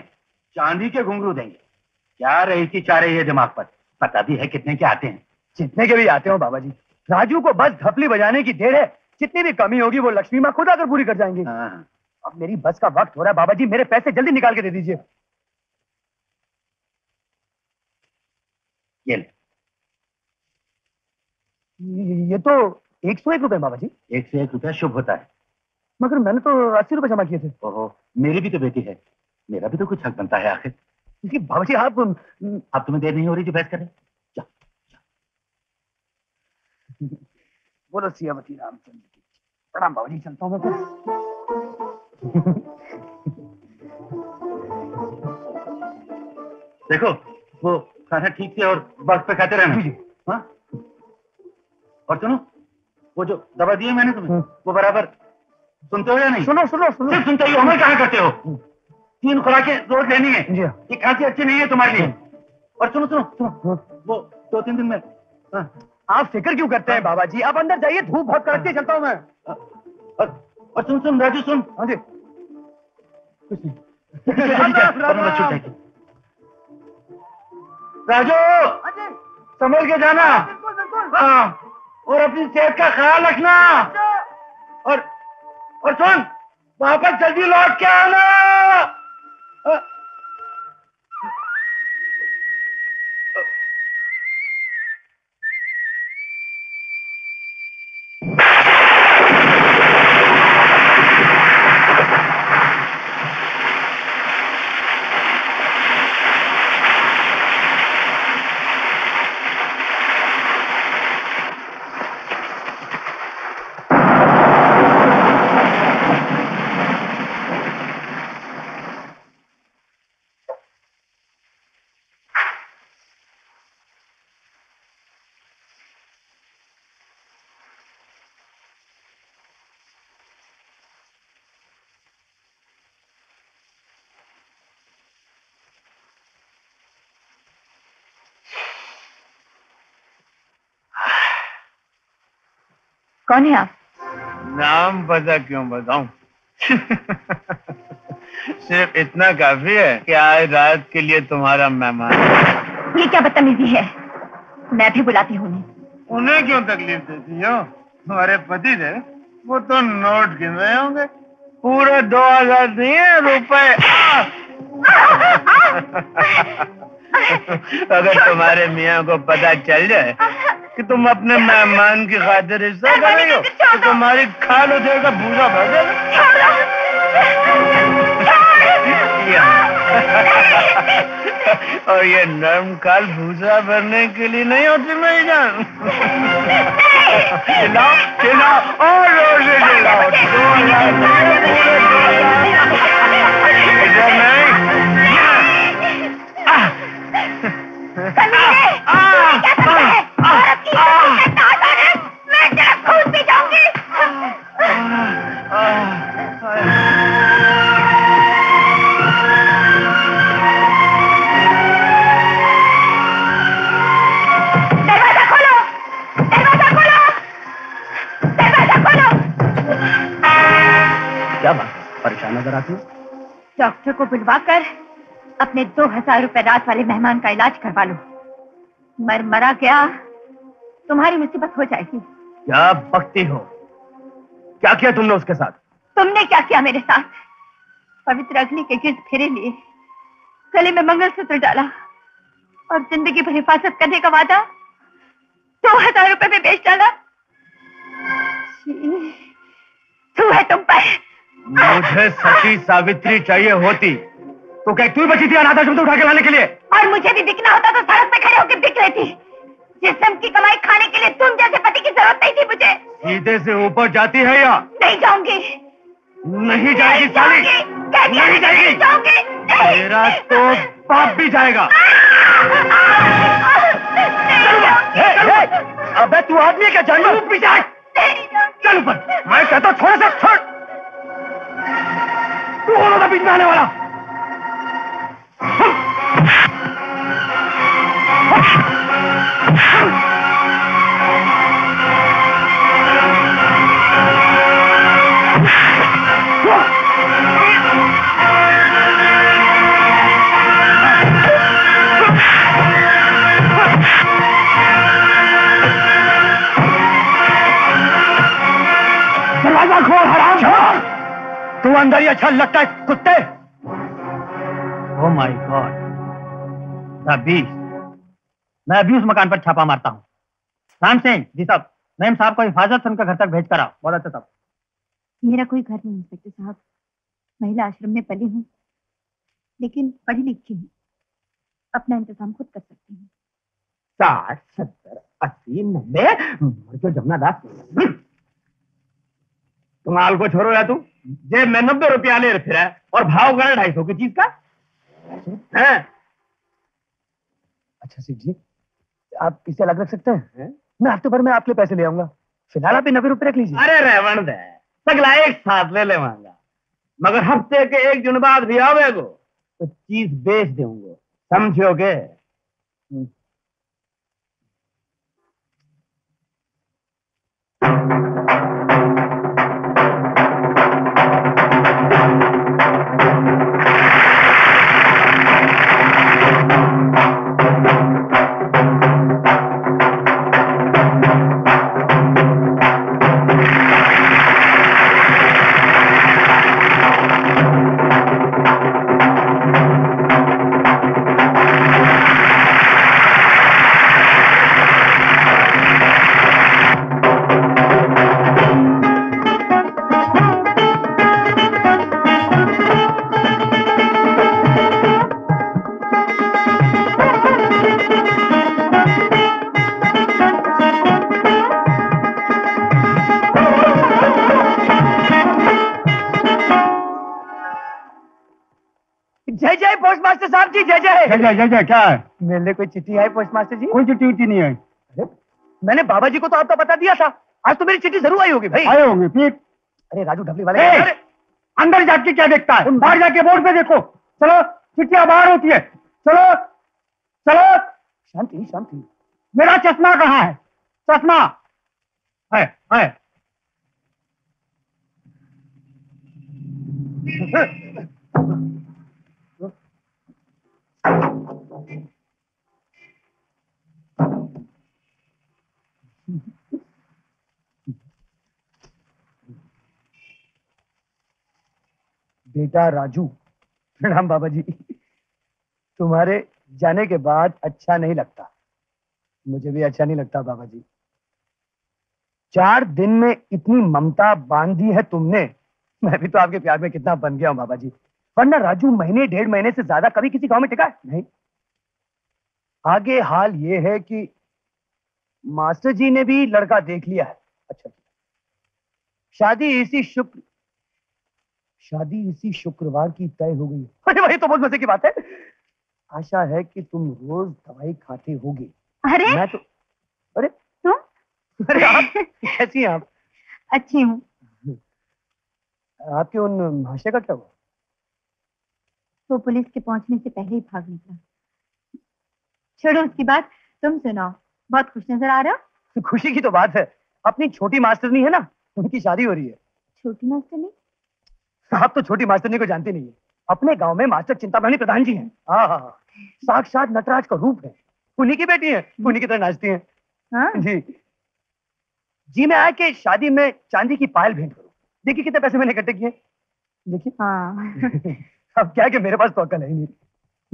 चांदी के घुंघरू देंगे। क्या रही थी चारे ये दिमाग पर, पता भी है कितने के आते हैं। जितने के भी आते हो बाबा जी, राजू को बस ढपली बजाने की देर है। जितनी भी कमी होगी वो लक्ष्मी माँ खुद आकर पूरी कर जाएंगी। अब मेरी बस का वक्त हो रहा है बाबा जी, मेरे पैसे जल्दी निकाल के दे दीजिए। ये ले। ये तो एक सौ एक रुपए बाबा जी। एक सौ एक रुपया शुभ होता है, मगर मैंने तो अस्सी रुपए जमा किए थे। ओहो, मेरी भी तो बेटी है, मेरा भी तो कुछ हक बनता है आखिर। बाबा जी आप आप तुम्हें देर नहीं हो रही जो बहस करें? बोलो सियावती रामचंद्र की। प्रणाम बाबा जी, चलता हूँ मैं। देखो वो खाना ठीक से और वक्त पे खाते रहना। हाँ, और सुनो, वो जो दवा दी है मैंने तुम्हें, वो बराबर सुनते हो या नहीं? सुनो सुनो सुनो, सुनते ही हमें कहाँ करते हो। तीन खुराकें रोज लेनी है, ये खांसी अच्छी नहीं है तुम्हारे लिए। और सुनो सुनो सुनो, वो दो तीन दिन में। हाँ, आप फिक्र क्यों करते हैं बाबा जी, आप अंदर जाइए, धूप बहुत कड़कती है। चलता हूं मैं। और, और सुन सुन राजू सुन। हाँ जी, कुछ नहीं। राजू संभल के जाना। बिल्कुल बिल्कुल। हाँ, और अपनी सेहत का ख्याल रखना। और और सुन, वापस जल्दी लौट के आना। कौन है आप? नाम पता क्यों बताऊं? सिर्फ इतना काफी है कि आज रात के लिए तुम्हारा मेहमान। ये क्या बदतमीजी है, मैं भी बुलाती हूँ। उन्हें क्यों तकलीफ देती हो? हमारे पति थे वो तो नोट गिन रहे होंगे, पूरे दो हजार दिए रुपए। अगर तुम्हारे मियाँ को पता चल जाए कि तुम अपने मेहमान की खातिर हिस्सा कर रही हो तो तुम्हारी खाल उठेगा भूसा भर देगा। और ये नर्म काल भूसा भरने के लिए नहीं होती मेरी जान। चिल्लाओ चिल्लाओ और जोर से चिल्लाओ। मैं जब खुद भी जाऊंगी। क्या बात परेशान नजर आती हो? डॉक्टर को बुलवा कर अपने दो हजार रुपए रात वाले मेहमान का इलाज करवा लो, मर मरा गया तुम्हारी मुसीबत हो जाएगी। क्या बकती हो, क्या किया तुमने उसके साथ? तुमने क्या किया मेरे साथ? पवित्र अग्नि के गिर्द फेरे लिए, गले में मंगलसूत्र डाला और जिंदगी भर हिफाजत करने का वादा दो हजार रुपए में बेच डाला। तू है तुम पर। मुझे सती सावित्री चाहिए होती तो क्या तू बची थी अनाथाश्रम से उठा के लाने के लिए? और मुझे भी बिकना होता तो सड़क पे खड़े होकर बिक लेती। जिस्म की कमाई खाने के लिए तुम जैसे पति की जरूरत नहीं थी मुझे। सीधे से ऊपर जाती है या नहीं? जाऊंगी नहीं जाएगी साली, नहीं जाएगी। मेरा तो बाप भी जाएगा। अबे तू आदमी क्या जानवर? भी जाए चल ऊपर। मैं कहता हूँ छोड़ सक छोड़। तू कौन था बीच में आने वाला? दरवाजा खोल हराम। तू अंदर ही अच्छा लगता है कुत्ते। ओ माय गॉड रबीश, मैं अभी उस मकान पर छापा मारता हूँ। राम सिंह जी साहब, मैम साहब को हिफाजत से उनका घर तक भेज कर आओ। बहुत अच्छा साहब। मेरा कोई घर नहीं इंस्पेक्टर साहब, महिला आश्रम में पली हूँ लेकिन पढ़ी लिखी हूँ, अपना इंतजाम खुद कर सकती हूँ। साठ सत्तर अस्सी नब्बे जमुना दास तुम आल को छोड़ो या तू जे मैं नब्बे रुपया ले फिर और भाव कर ढाई सौ की चीज का है। अच्छा सिंह जी, आप किसे अलग रख सकते हैं? है? मैं हफ्ते भर में आपके लिए पैसे ले आऊंगा, फिलहाल आप नब्बे रुपये रख लीजिए। अरे रहवन दे, सगला एक साथ ले ले मांगा, मगर हफ्ते के एक दिन बाद भी आवे गो तो चीज बेच देंगे, समझोगे? जय जय जय। क्या है? मेरे कोई चिट्ठी आई पोस्ट मास्टर जी? कोई चिट्ठी उठी नहीं आई। अरे मैंने बाबा जी को तो आपका बता दिया था, आज तो मेरी चिट्ठी जरूर आई होगी भाई। आई होगी ठीक। अरे राजू ढबली वाले अंदर जाके क्या देखता है, बाहर जाके बोर्ड पे देखो। चलो चिट्ठियां बाहर होती है, चलो चलो। शांति शांति। मेरा चश्मा कहाँ है? चश्मा है, है। बेटा राजू। प्रणाम बाबा जी। तुम्हारे जाने के बाद अच्छा नहीं लगता। मुझे भी अच्छा नहीं लगता बाबा जी। चार दिन में इतनी ममता बांध दी है तुमने। मैं भी तो आपके प्यार में कितना बन गया हूं बाबा जी। वरना राजू महीने डेढ़ महीने से ज्यादा कभी किसी गांव में टिका है नहीं। आगे हाल ये है कि मास्टर जी ने भी लड़का देख लिया है। अच्छा, शादी इसी शुक्र शादी इसी शुक्रवार की तय हो गई। अरे वही तो बहुत मजे की बात है। आशा है कि तुम रोज दवाई खाते होगे। अरे मैं तो अरे तुम अरे आप कैसी हैं आप? अच्छी हूँ। आपके उन भाषा का क्या हुआ? वो पुलिस के पहुंचने से पहले ही भाग निकला। छोड़ो उसकी बात, तुम सुनाओ। बहुत खुश नजर आ रहे हो। खुशी की तो बात है, अपनी छोटी मास्टरनी है ना, उनकी शादी हो रही है। छोटी मास्टरनी? आप तो छोटी मास्टरनी को जानते नहीं है। अपने गांव में मास्टर चिंतामणि प्रधान जी हैं। हाँ, साक्षात नटराज का रूप है। उन्हीं की बेटी है, उन्हीं की तरह नाचती है। हाँ? जी जी मैं आया कि शादी में चांदी की पायल भेंट करूँ। देखिए कितने पैसे मैंने इकट्ठे किए। देखिए हाँ। अब क्या है कि मेरे पास तो अक्ल है ही नहीं।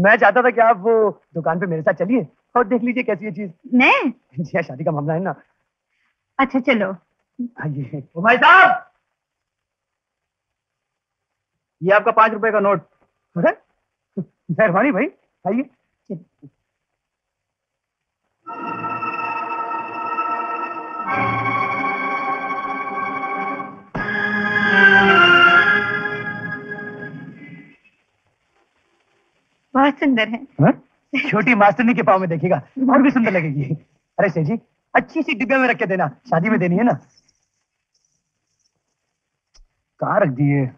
मैं चाहता था कि आप वो दुकान पे मेरे साथ चलिए और देख लीजिए कैसी है चीज। नहीं जी, शादी का मामला है ना। अच्छा चलो। आइए भाई साहब, ये आपका पांच रुपए का नोट। अरे मेहरबानी भाई, आइए। बहुत सुंदर है। छोटी मास्टरनी के पाँव में देखेगा और भी सुंदर लगेगी। अरे सेठ जी, अच्छी सी डिब्बे में रख के देना, शादी में देनी है ना। कहाँ रख दिए?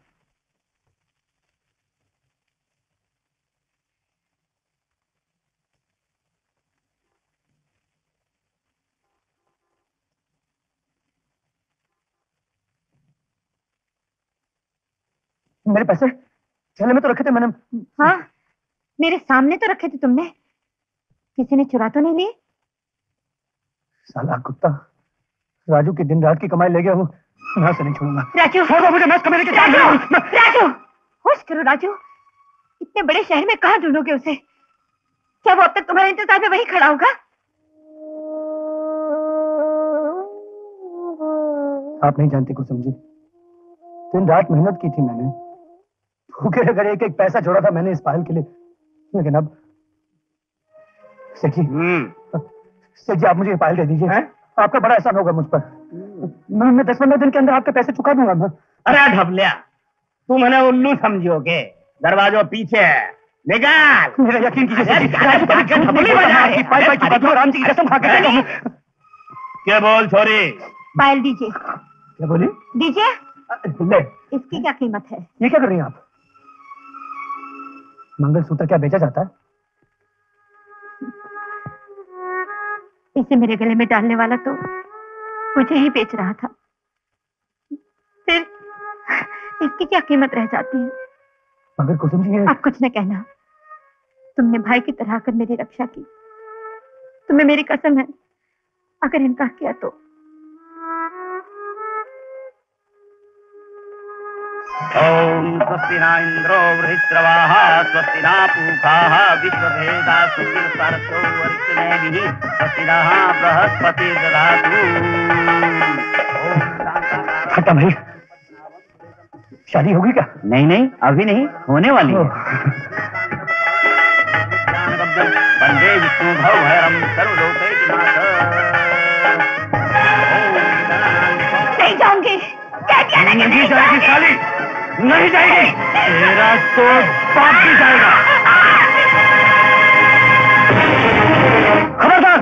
मेरे पैसे थैले में तो रखे थे मैंने। हाँ, मेरे सामने तो रखे थे तुमने। किसी ने चुरा तो नहीं लिए? साला कुत्ता, राजू की दिन रात की कमाई ले गया हूँ। मैं से नहीं छोड़ूंगा। राजू छोड़ो मुझे, मैं कमरे के चार। राजू होश करो। राजू इतने बड़े शहर में कहाँ ढूंढोगे उसे? क्या वो अब तक तुम्हारे इंतजार में वही खड़ा होगा? आप नहीं जानते को समझे। दिन रात मेहनत की थी मैंने, भूखे अगर एक एक पैसा छोड़ा था मैंने इस पायल के लिए। लेकिन अब सेठी सेठी आप मुझे ये पायल दे दीजिए। आपका बड़ा एहसान होगा मुझ पर। मैं मैं दस पंद्रह दिन के अंदर आपके पैसे चुका दूंगा। अरे ढबलिया, तुम है उल्लू समझोगे। दरवाजो पीछे है, निकाल। मेरा यकीन कीजिए। क्या बोल छोरी? पायल दीजिए। क्या बोली? दीजिए। इसकी क्या कीमत है? ये क्या कर रही हैं आप? मंगलसूत्र क्या बेचा जाता है? इसे मेरे गले में डालने वाला तो मुझे ही बेच रहा था। फिर इसकी क्या कीमत रह जाती है? मगर कुसुम जी, आप कुछ न कहना। तुमने भाई की तरह आकर मेरी रक्षा की। तुम्हें मेरी कसम है, अगर इनकार किया तो। ओम स्वस्ति न इंद्रो वृत्रवाह, स्वस्ति न पूषा विश्ववेदा सुरसो वरिष्ठनेमिः, स्वस्ति नः बृहस्पति ददातु। खत्म है। शादी होगी क्या? नहीं नहीं, अभी नहीं, होने वाली है। वंदे विष्णु भवभयं सर्वलोकैकनाथं। नहीं जाऊंगी। क्या क्या नहीं जाएगी साली, नहीं जाएगी। तेरा तो बाप भी जाएगा। खबरदार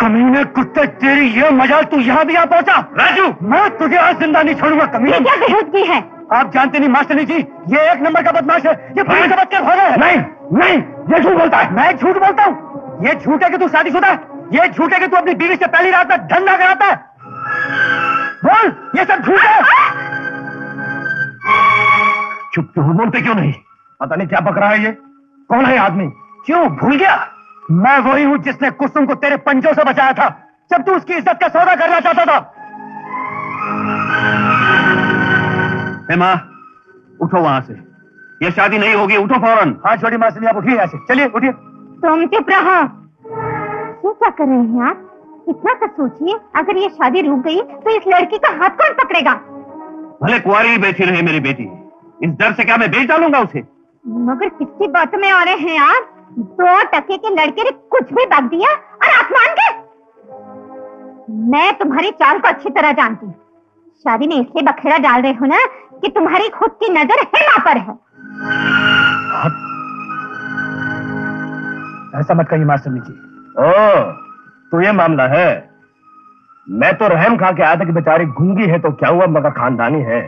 कमीने कुत्ते, तेरी ये मजाल, तू यहाँ भी आ पहुँचा। राजू मैं तुझे आज जिंदा नहीं छोड़ूंगा। कमीने क्या बेहूदगी है? आप जानते नहीं मास्टर जी, ये एक नंबर का बदमाश है। ये पुलिस का बच्चा भागा है। नहीं नहीं, ये झूठ बोलता है। मैं झूठ बोलता हूँ? ये झूठ है कि तू शादीशुदा है। ये झूठ है कि तू अपनी बीवी से पहली रात में धंधा कराता है। बोल, ये सब झूठ है। चुप क्यों हो? बोलते क्यों नहीं? पता नहीं क्या बक रहा है ये। कौन है आदमी? क्यों भूल गया? मैं वही हूँ जिसने कुसुम को तेरे पंजों से बचाया था, जब तू उसकी इज्जत का सौदा करना चाहता था। हेमा, उठो वहाँ से, ये शादी नहीं होगी, उठो फौरन। हाँ छोटी मासी, आप उठिए यहाँ से, चलिए उठिए। तुम चुप रहो, ये क्या कर रहे हैं आप? इतना तो सोचिए, अगर ये शादी रुक गई तो इस लड़की का हाथ कौन पकड़ेगा? भले कुंवारी बैठी रहे मेरी बेटी, इस डर से क्या मैं बेच डालूंगा उसे? मगर किसकी बात में आ रहे हैं यार, दो टके के लड़के ने कुछ भी बात दिया और आसमान के। मैं तुम्हारी चाल को अच्छी तरह जानती हूँ, शादी में इसलिए बखेड़ा डाल रहे हो ना कि तुम्हारी खुद की नजर हेमा पर है। ऐसा मत कहिए मास्टर जी। ओ, तो ये मामला है। मैं तो रहम खा के आया था कि बेचारी गूंगी है तो क्या हुआ, मगर खानदानी है,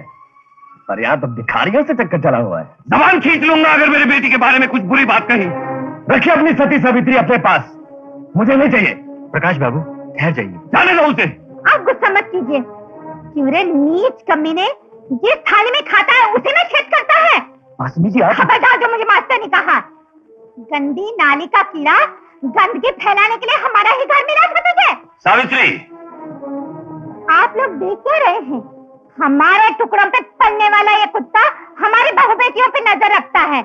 पर यहाँ तो भिखारियों से चक्कर चला हुआ है। जबान खींच लूंगा अगर मेरी बेटी के बारे में कुछ बुरी बात कही। रखिए अपनी सती सावित्री अपने पास, मुझे नहीं चाहिए। प्रकाश बाबू ठहर जाइए, जाने दो उसे। आप गुस्सा मत कीजिए, नीच कमीने जिस थाली में खाता है उसी में छेद करता है। मासूमी जी आप खबरदार, जो मुझे मास्टर ने कहा, गंदी नाली का कीड़ा गंदगी फैलाने के लिए हमारा ही घर मिला था तुझे। सावित्री आप लोग देख क्या रहे हैं, हमारे टुकड़ों पे पलने वाला ये कुत्ता हमारी बहु बेटियों पे नजर रखता है।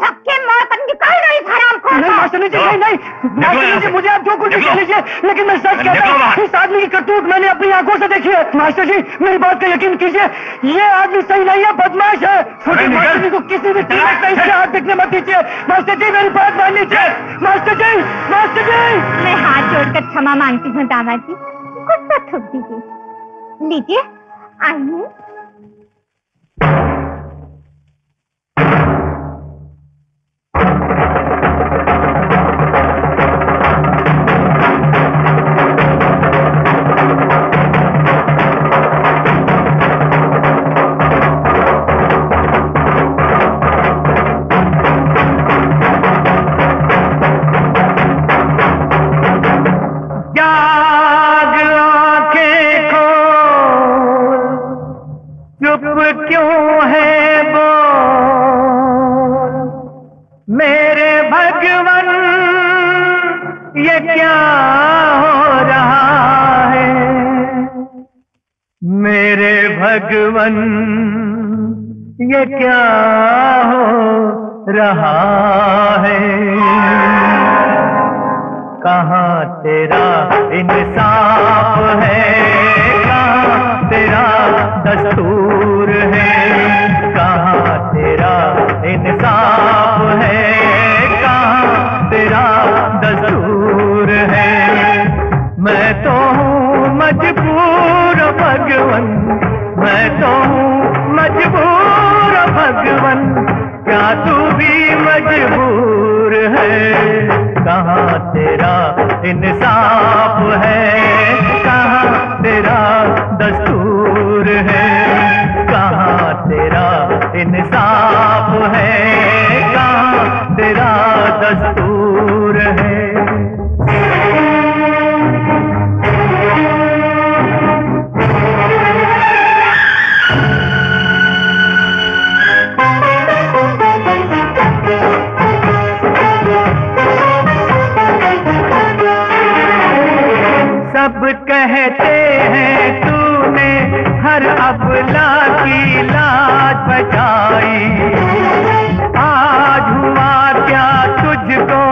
धक्के मारकर निकाल दो इस हरामखोर को। मासूमी जी नहीं नहीं, मुझे आप जो कुछ भी कह लीजिए, लेकिन मैं सच कहता हूँ, इस आदमी की करतूत मैंने अपनी आंखों से देखी है। मास्टर जी मेरी बात का यकीन कीजिए, ये आदमी सही नहीं है, बदमाश है। छोटे मास्टर जी को किसी भी चीज में इसके हाथ दिखने मत दीजिए। मास्टर जी मेरी बात मान लीजिए। मास्टर जी, मास्टर जी मैं हाथ जोड़कर क्षमा मांगती हूँ। दादा जी कुत्ता थूक दीजिए, लीजिए आइए। भगवन ये क्या हो रहा है, कहाँ तेरा इंसाफ है, कहाँ तेरा दस्तूर है, कहाँ तेरा इंसाफ है, कहाँ तेरा दस्तूर है। मैं तो हूँ मजबूर भगवन, मैं तो मजबूर भगवन, क्या तू भी मजबूर है, कहाँ तेरा इंसाफ है, कहाँ तेरा दस्तूर है, कहाँ तेरा इंसाफ है, कहाँ तेरा दस्तूर है। कहते हैं तूने हर अबला की लाज बचाई, आज हुआ क्या तुझको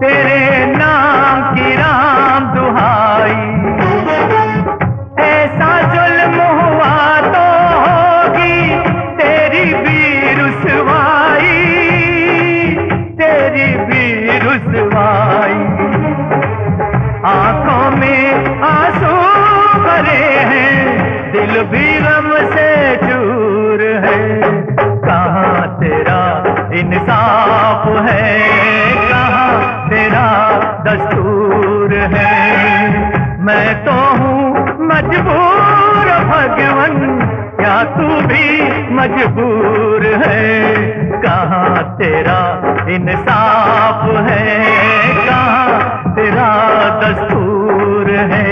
तेरे नाम की राम दुहाई। ऐसा जुल्म हुआ तो होगी तेरी भी रुसवाई, तेरी भी रुसवाई। आंखों में आंसू भरे हैं, दिल भी गम से चूर है, कहाँ तेरा इंसाफ है, कहाँ तेरा दस्तूर है। मैं तो हूँ मजबूर भगवन, क्या तू भी मजबूर है, कहाँ तेरा इंसाफ है, कहाँ तेरा दस्तूर है।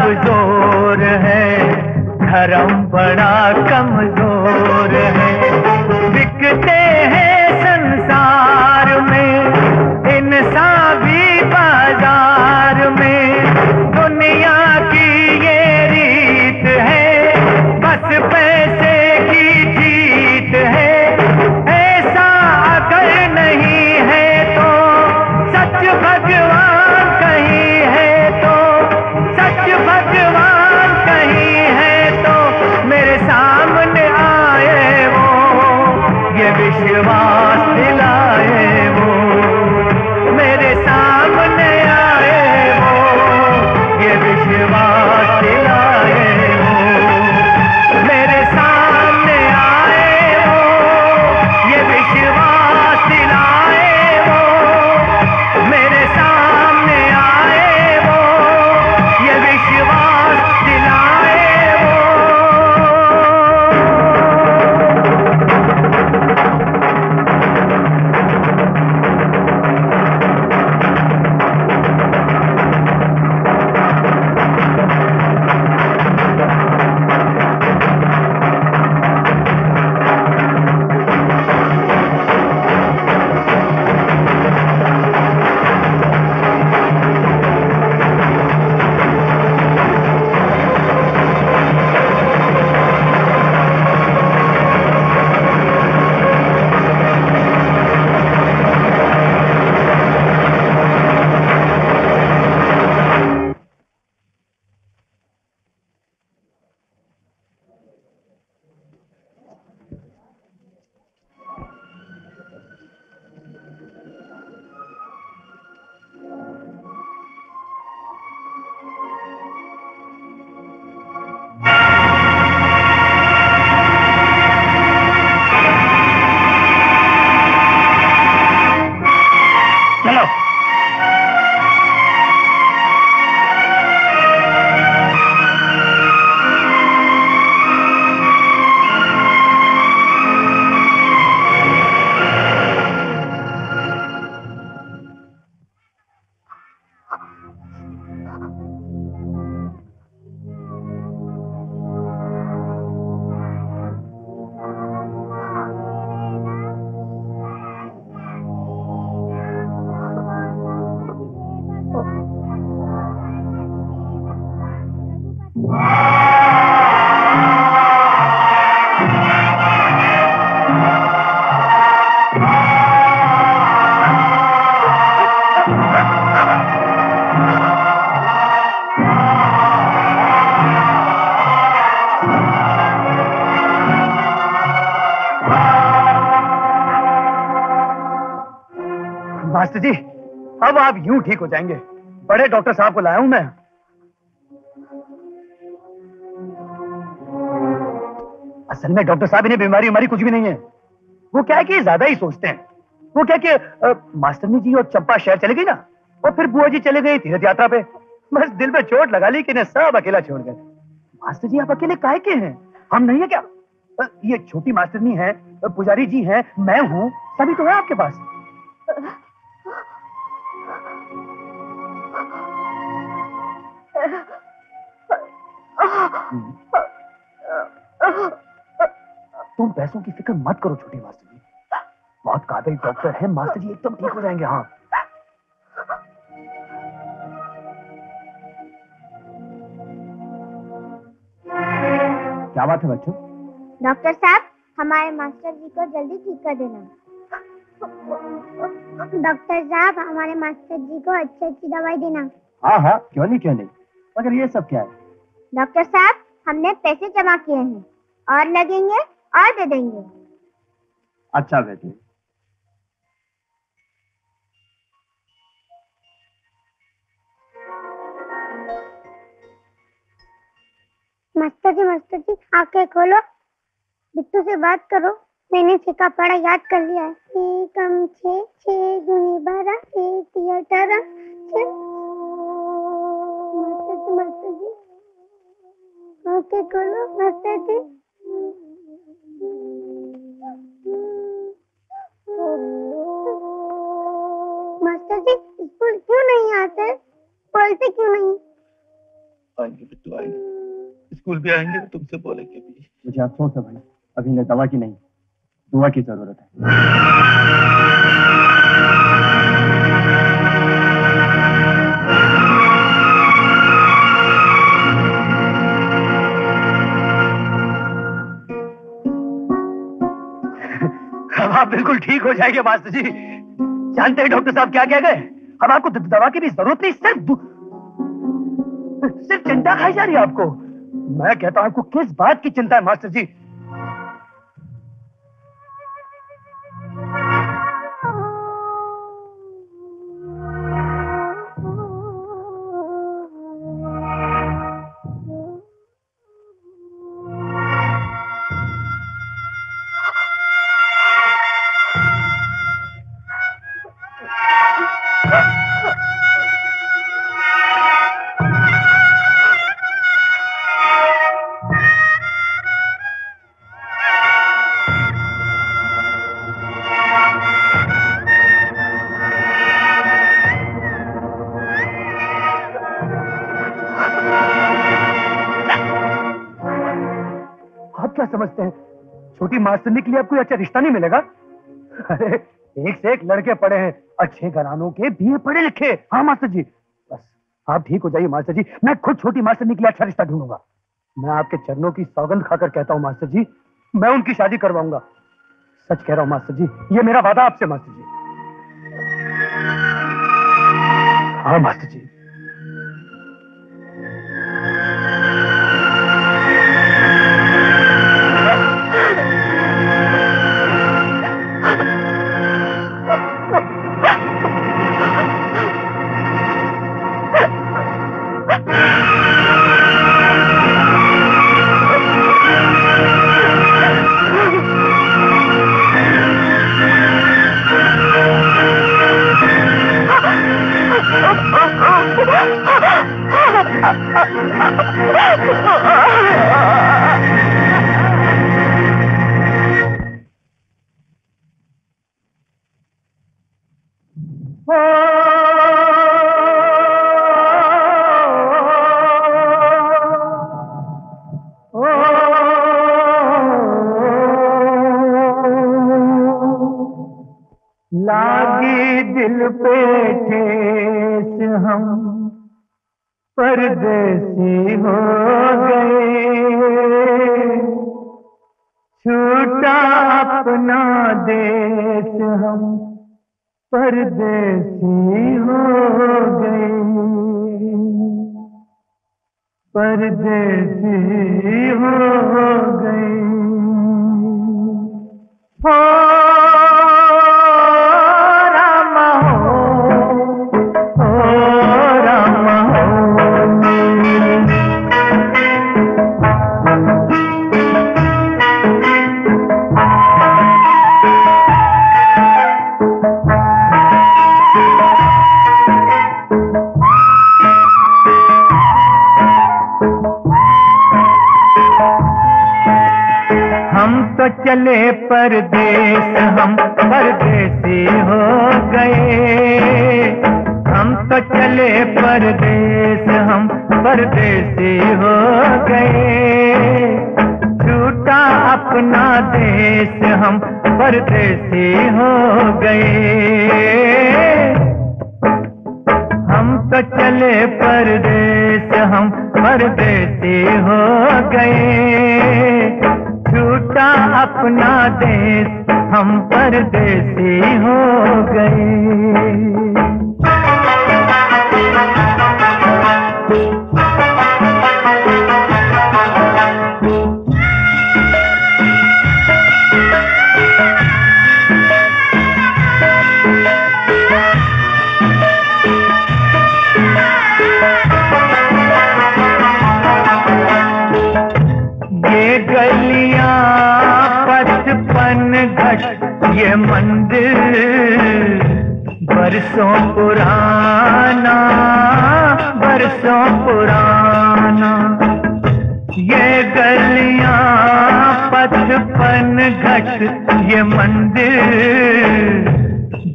जोर है, धर्म बड़ा कमजोर है। बिकते हैं संसार में इंसान भी बाजार में, दुनिया की ये रीत है, बस पैसे की जीत है। ऐसा अगर नहीं है तो सच भगवान कहीं है, तो सच भगवान कहीं है तो मेरे सामने आए वो, ये विश्वास दिलाए वो, मेरे सामने आए वो, ये विश्वास दिलाए वो, मेरे सामने आए वो, ये विश्वास दिलाए वो, मेरे सामने आए वो, ये विश्वास दिलाए वो। चलो मास्टर जी, अब आप यूं ठीक हो जाएंगे। बड़े डॉक्टर साहब को लाया हूं मैं। असल में डॉक्टर साहब, इन्हें बीमारी हमारी कुछ भी नहीं है। वो क्या है कि ज्यादा ही सोचते हैं। वो क्या है कि मास्टरनी जी और चंपा शहर चले गई ना, और फिर बुआ जी चले गए तीर्थ यात्रा पे। बस दिल में चोट लगा ली कि इन्हें सब अकेला छोड़ गए। मास्टर जी, आप अकेले काहे के हैं? हम नहीं है क्या? ये छोटी मास्टरनी है, पुजारी जी है, मैं हूँ, सभी तो है आपके पास। तुम पैसों की फिक्र मत करो छोटी मास्टर जी, बहुत काबिल डॉक्टर है मास्टर जी, एकदम ठीक हो जाएंगे। हाँ, क्या बात है बच्चों? डॉक्टर साहब, हमारे मास्टर जी को जल्दी ठीक कर देना। डॉक्टर साहब, हमारे मास्टर जी को अच्छी अच्छी दवाई देना। हाँ हाँ, क्यों नहीं क्यों नहीं, मगर ये सब क्या है? डॉक्टर साहब, हमने पैसे जमा किए हैं, और लगेंगे और दे देंगे। अच्छा बेटे, मास्टर जी मास्टर जी, आंखें खोलो, बिट्टू से बात करो। मैंने सीखा पढ़ा याद कर लिया है। छह कम छह, छह दूनी बारह, छह अठारह, छह। मास्टर जी, ओके करो master ji. Master ji, school क्यों नहीं आते, बोलते क्यों नहीं? आएंगे बिट्टू आएंगे, स्कूल भी आएंगे तो तुमसे बोलेंगे भी। मुझे अफसोस है भाई, अभी इन्हें दवा की नहीं दुआ की जरूरत है। आप बिल्कुल ठीक हो जाएंगे मास्टर जी। जानते हैं डॉक्टर साहब क्या कह गए, अब आपको दवा की भी जरूरत नहीं, सिर्फ सिर्फ चिंता खाई जा रही है आपको। मैं कहता हूं आपको किस बात की चिंता है मास्टर जी। मास्टरनी के लिए आपको अच्छा रिश्ता नहीं मिलेगा। अरे एक से एक लड़के पड़े हैं, अच्छे घरानों के, बीए पढ़े लिखे। हाँ मास्टर जी, बस आप ठीक हो जाइए मास्टर जी, मैं खुद छोटी मास्टरनी के लिए अच्छा रिश्ता ढूंढूंगा। मैं आपके चरणों की सौगंध खाकर कहता हूं मास्टर जी, मैं उनकी शादी करवाऊंगा। सच कह रहा हूं मास्टर जी, ये मेरा वादा आपसे मास्टर जी। हाँ मास्टर जी।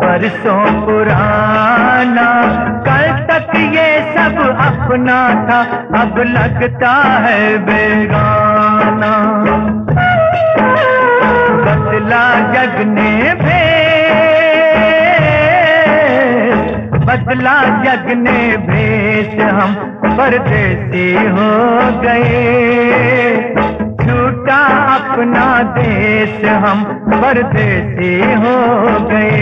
बरसों पुराना, कल तक ये सब अपना था, अब लगता है बेगाना। बदला जग ने भेष, बदला जग ने भेष, हम परदेसी हो गए। छूटा अपना देश, हम परदेसी हो गए।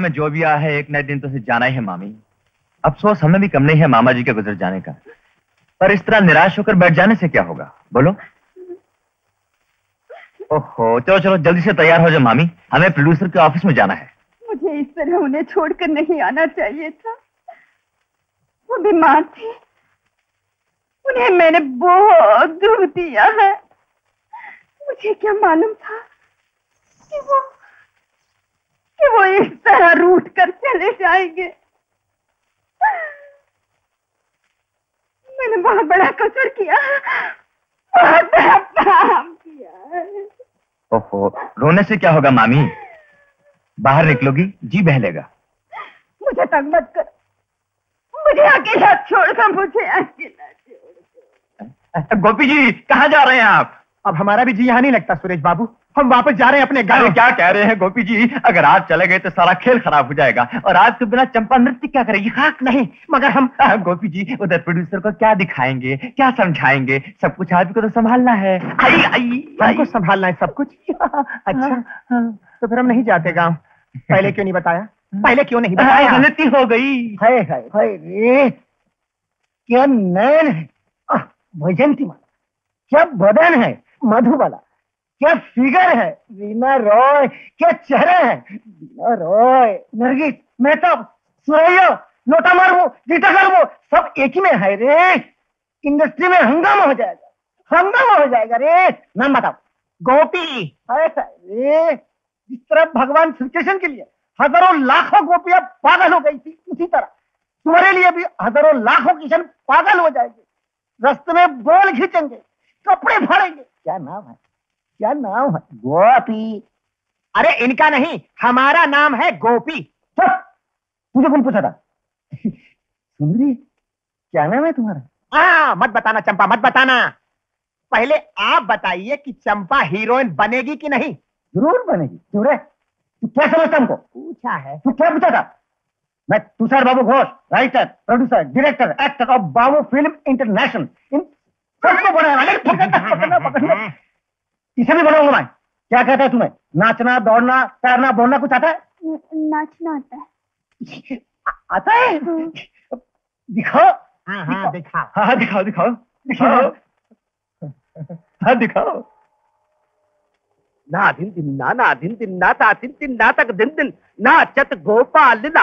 में जो भी आया है एक नए दिन तो उसे जाना ही है मामी। अफसोस हमें भी कम नहीं है मामा जी के गुजर जाने का, पर इस तरह निराश होकर बैठ जाने से क्या होगा बोलो। ओहो, चलो चलो जल्दी से तैयार हो जाओ मामी, हमें प्रोड्यूसर के ऑफिस में जाना है। मुझे इस तरह उन्हें छोड़कर नहीं आना चाहिए था, वो बीमार थी, उन्हें मैंने बहुत दूर दिया है। मुझे क्या मालूम था कि वो कि वो इस तरह रूठ कर चले जाएंगे। मैंने बहुत बड़ा कसूर किया, बहुत बड़ा पाप किया। ओहो, रोने से क्या होगा मामी, बाहर निकलोगी जी बहलेगा। मुझे तंग मत करो, मुझे अकेला छोड़कर, मुझे अकेला छोड़कर। गोपी जी कहाँ जा रहे हैं आप? अब हमारा भी जी यहाँ नहीं लगता सुरेश बाबू, हम वापस जा रहे हैं अपने गांव। क्या कह रहे हैं गोपी जी, अगर आज चले गए तो सारा खेल खराब हो जाएगा, और आज तो बिना चंपा नृत्य क्या करेगी। खाक नहीं, मगर हम आ, गोपी जी उधर प्रोड्यूसर को क्या दिखाएंगे, क्या समझाएंगे, सब कुछ आदमी को तो संभालना है। आई, आई, आई। संभालना है सब कुछ। अच्छा हाँ, हाँ। तो फिर हम नहीं जाते गाँव। पहले क्यों नहीं बताया, पहले क्यों नहीं बताया? गलती हो गई है। क्या नयन है भजंती माला, क्या बदन है मधुबाला, क्या फिगर है रीना रॉय, क्या चेहरा है रीना रॉय, नरगिस मेहता, सुरैया, नोटा मारवो, जीता करवो, सब एक ही में है रे। इंडस्ट्री में हंगामा हो जाएगा, हंगामा हो जाएगा रे। नाम बताओ गोपी है रे। जिस तरह भगवान श्री कृष्ण के लिए हजारों लाखों गोपियां पागल हो गई थी, उसी तरह तुम्हारे लिए भी हजारों लाखों किशन पागल हो जाएंगे। रस्ते में बोल खींचेंगे, कपड़े फाड़ेंगे। क्या नाम है, क्या नाम है? गोपी। अरे इनका नहीं, हमारा नाम है गोपी। तो, तुझे कौन पूछा था? सुंदरी क्या नाम है तुम्हारा? आ, मत बताना चंपा, मत बताना। पहले आप बताइए कि चंपा हीरोइन बनेगी कि नहीं? जरूर बनेगी। क्यों रे? तू क्या समझता हमको? पूछा है तू क्या पूछा था? मैं Tushar Babu Ghosh, writer, producer, director, actor और बाबू फिल्म इंटरनेशनल, इन सबको बनाया, इसे भी बनाऊंगा मैं। क्या कहता है तुम्हें? नाचना, दौड़ना, तैरना, बोलना कुछ आता है? नाचना आता है। आता है? दिखाओ। हाँ हाँ दिखाओ। हाँ दिखाओ दिखाओ दिखाओ। हाँ दिखाओ। ना दिन दिन ना ना दिन दिन ना ता दिन दिन ना तक दिन दिन ना चत गोपाल ना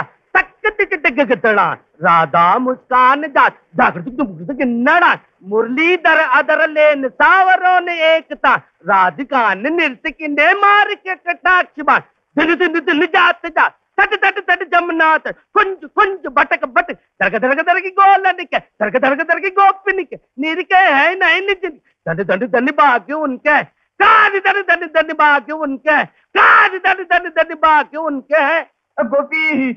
राधा मुस्कान दास जागृत मुरलीधर अदर लेन सावरों ने एकता राधिका नृत्य ने मार के कटाक्ष बाण दिन दिन दिन जात जात तट तट तट जमनाथ कुंज कुंज बटक बटक धड़क धड़क धड़की गोला निके धड़क धड़क धड़की गोपी निके निरके है नहीं निज दंड दंड दंड भाग्य उनके काज दंड दंड दंड भाग्य उनके काज दंड दंड दंड भाग्य उनके है। गोपी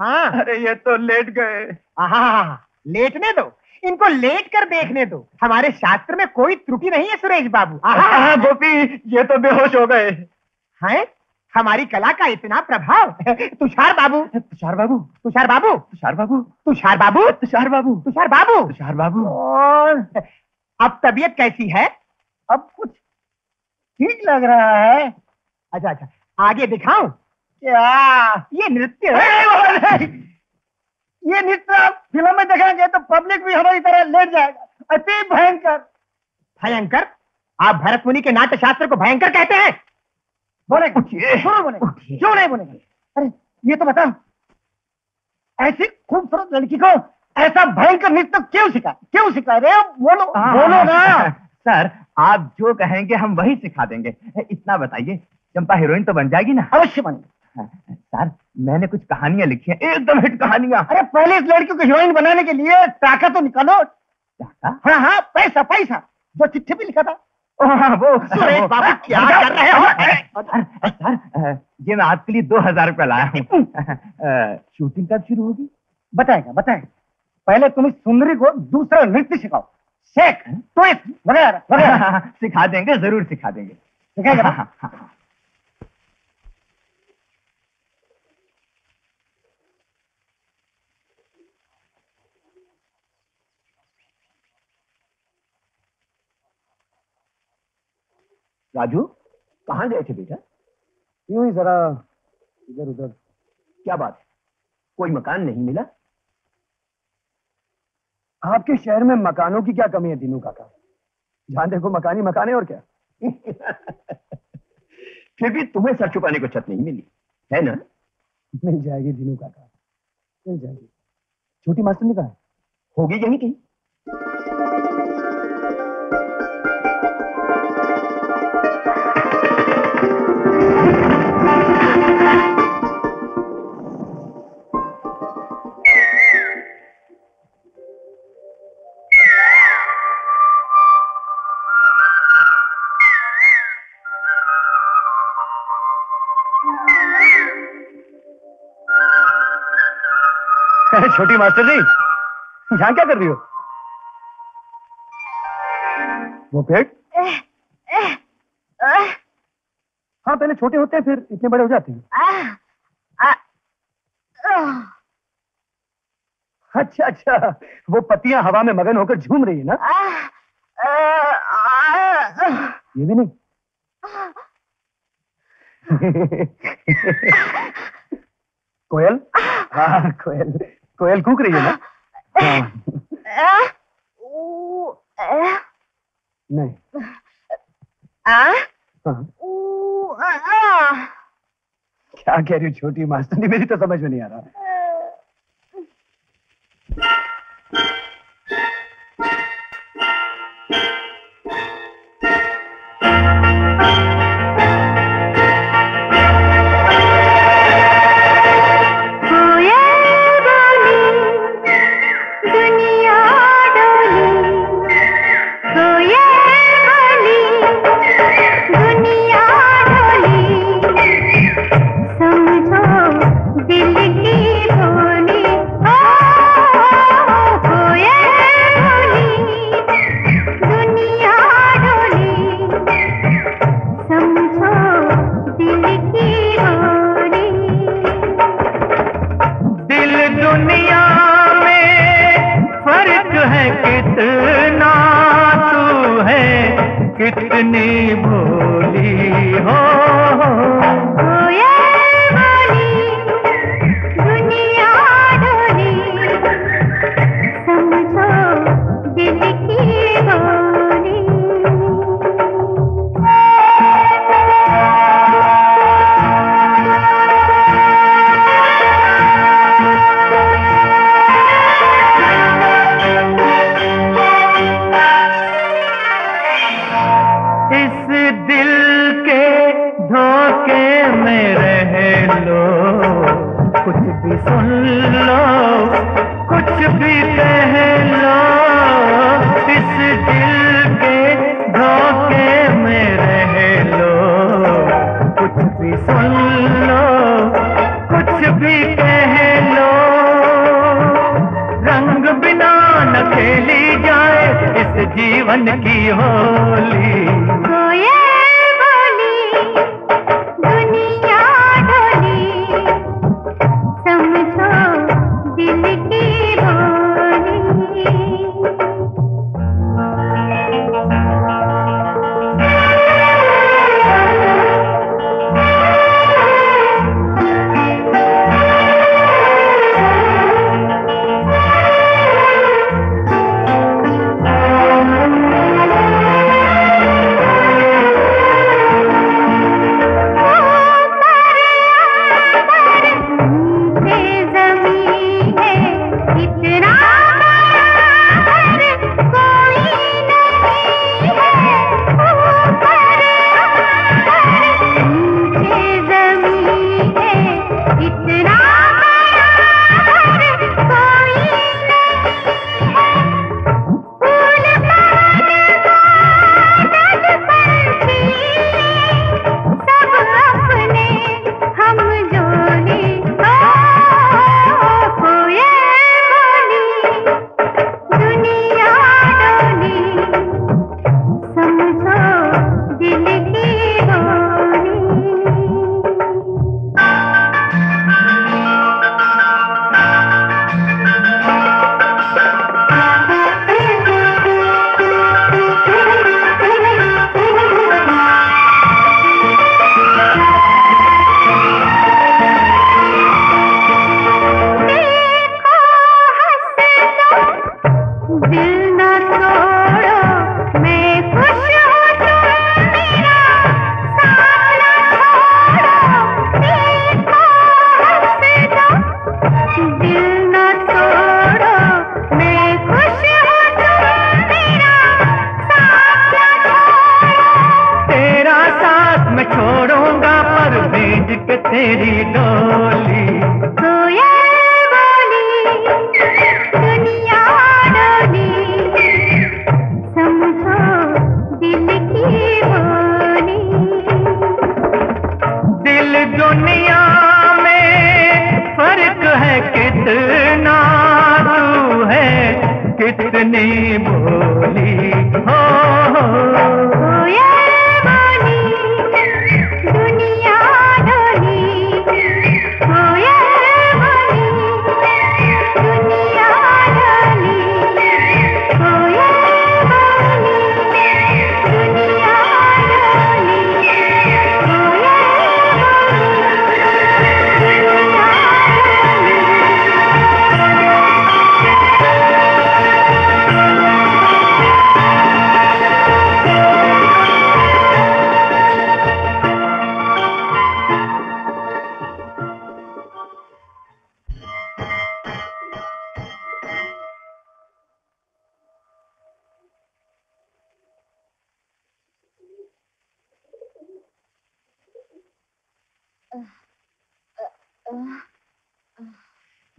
हाँ अरे ये तो लेट गए। हाँ लेटने दो इनको, लेट कर देखने दो, हमारे शास्त्र में कोई त्रुटि नहीं है सुरेश बाबू। हाँ गोपी ये तो बेहोश हो गए हैं। हमारी कला का इतना प्रभाव। तुषार बाबू तुषार बाबू तुषार बाबू तुषार बाबू तुषार बाबू तुषार बाबू तुषार बाबू तुषार बाबू। और अब तबीयत कैसी है? अब कुछ ठीक लग रहा है। अच्छा अच्छा आगे दिखाऊं? ये नृत्य ये नृत्य फिल्म में देखेंगे तो पब्लिक भी हमारी तरह लेट जाएगा। अति भयंकर। भयंकर? आप भरत मुनि के नाट्य शास्त्र को भयंकर कहते हैं? बोले क्यों नहीं बोलेंगे? अरे ये तो बताओ, ऐसी खूबसूरत लड़की को ऐसा भयंकर नृत्य क्यों सिखा क्यों सिखा रहे हो? बोलो बोलो ना सर, आप जो कहेंगे हम वही सिखा देंगे। इतना बताइए, चंपा हीरोइन तो बन जाएगी ना? अवश्य बनेगी सर। मैंने कुछ कहानियां लिखी हैं, एकदम हिट कहानियां। अरे पहले इस लड़की को हीरोइन बनाने के लिए टाका तो निकालो। टाका? हाँ हाँ पैसा पैसा, जो चिट्ठी भी लिखा था। ओ हाँ वो सुरेश बाबू क्या कर रहे हो? सर ये मैं आपके लिए दो हजार रुपया लाया हूँ। शूटिंग कब शुरू होगी? बताएगा बताएगा। पहले तुम इस सुंदरी को दूसरा नृत्य सिखाओ, शेख तो वगैरह वगैरह। सिखा देंगे, जरूर सिखा देंगे। सिखाएगा। राजू कहाँ गए थे बेटा? यूं ही जरा इधर उधर। क्या बात है, कोई मकान नहीं मिला? आपके शहर में मकानों की क्या कमी है दिनू काका? जहां देखो मकान ही मकान है और क्या। फिर भी तुम्हें सर छुपाने को छत नहीं मिली है ना? मिल जाएगी दिनू काका, मिल जाएगी। छोटी मास्टर ने कहा होगी यहीं कहीं। छोटी मास्टर जी यहाँ क्या कर रही हो? वो पेट? हाँ पहले छोटे होते हैं फिर इतने बड़े हो जाते हैं। अच्छा अच्छा वो पत्तियां हवा में मगन होकर झूम रही है ना? ये भी नहीं। कोयल? हाँ कोयल कोयल कूक रही है ना? नहीं क्या कह रही हो छोटी मास्टरनी, मेरी तो समझ में नहीं आ रहा। Thank you. है कितना तू है, कितनी भोली हो, हो ये भोली दुनिया ढोली, समझो दिल की बोली। जीवन की होली तो ये बोली दुनिया ढोली, समझो दिल की बोली।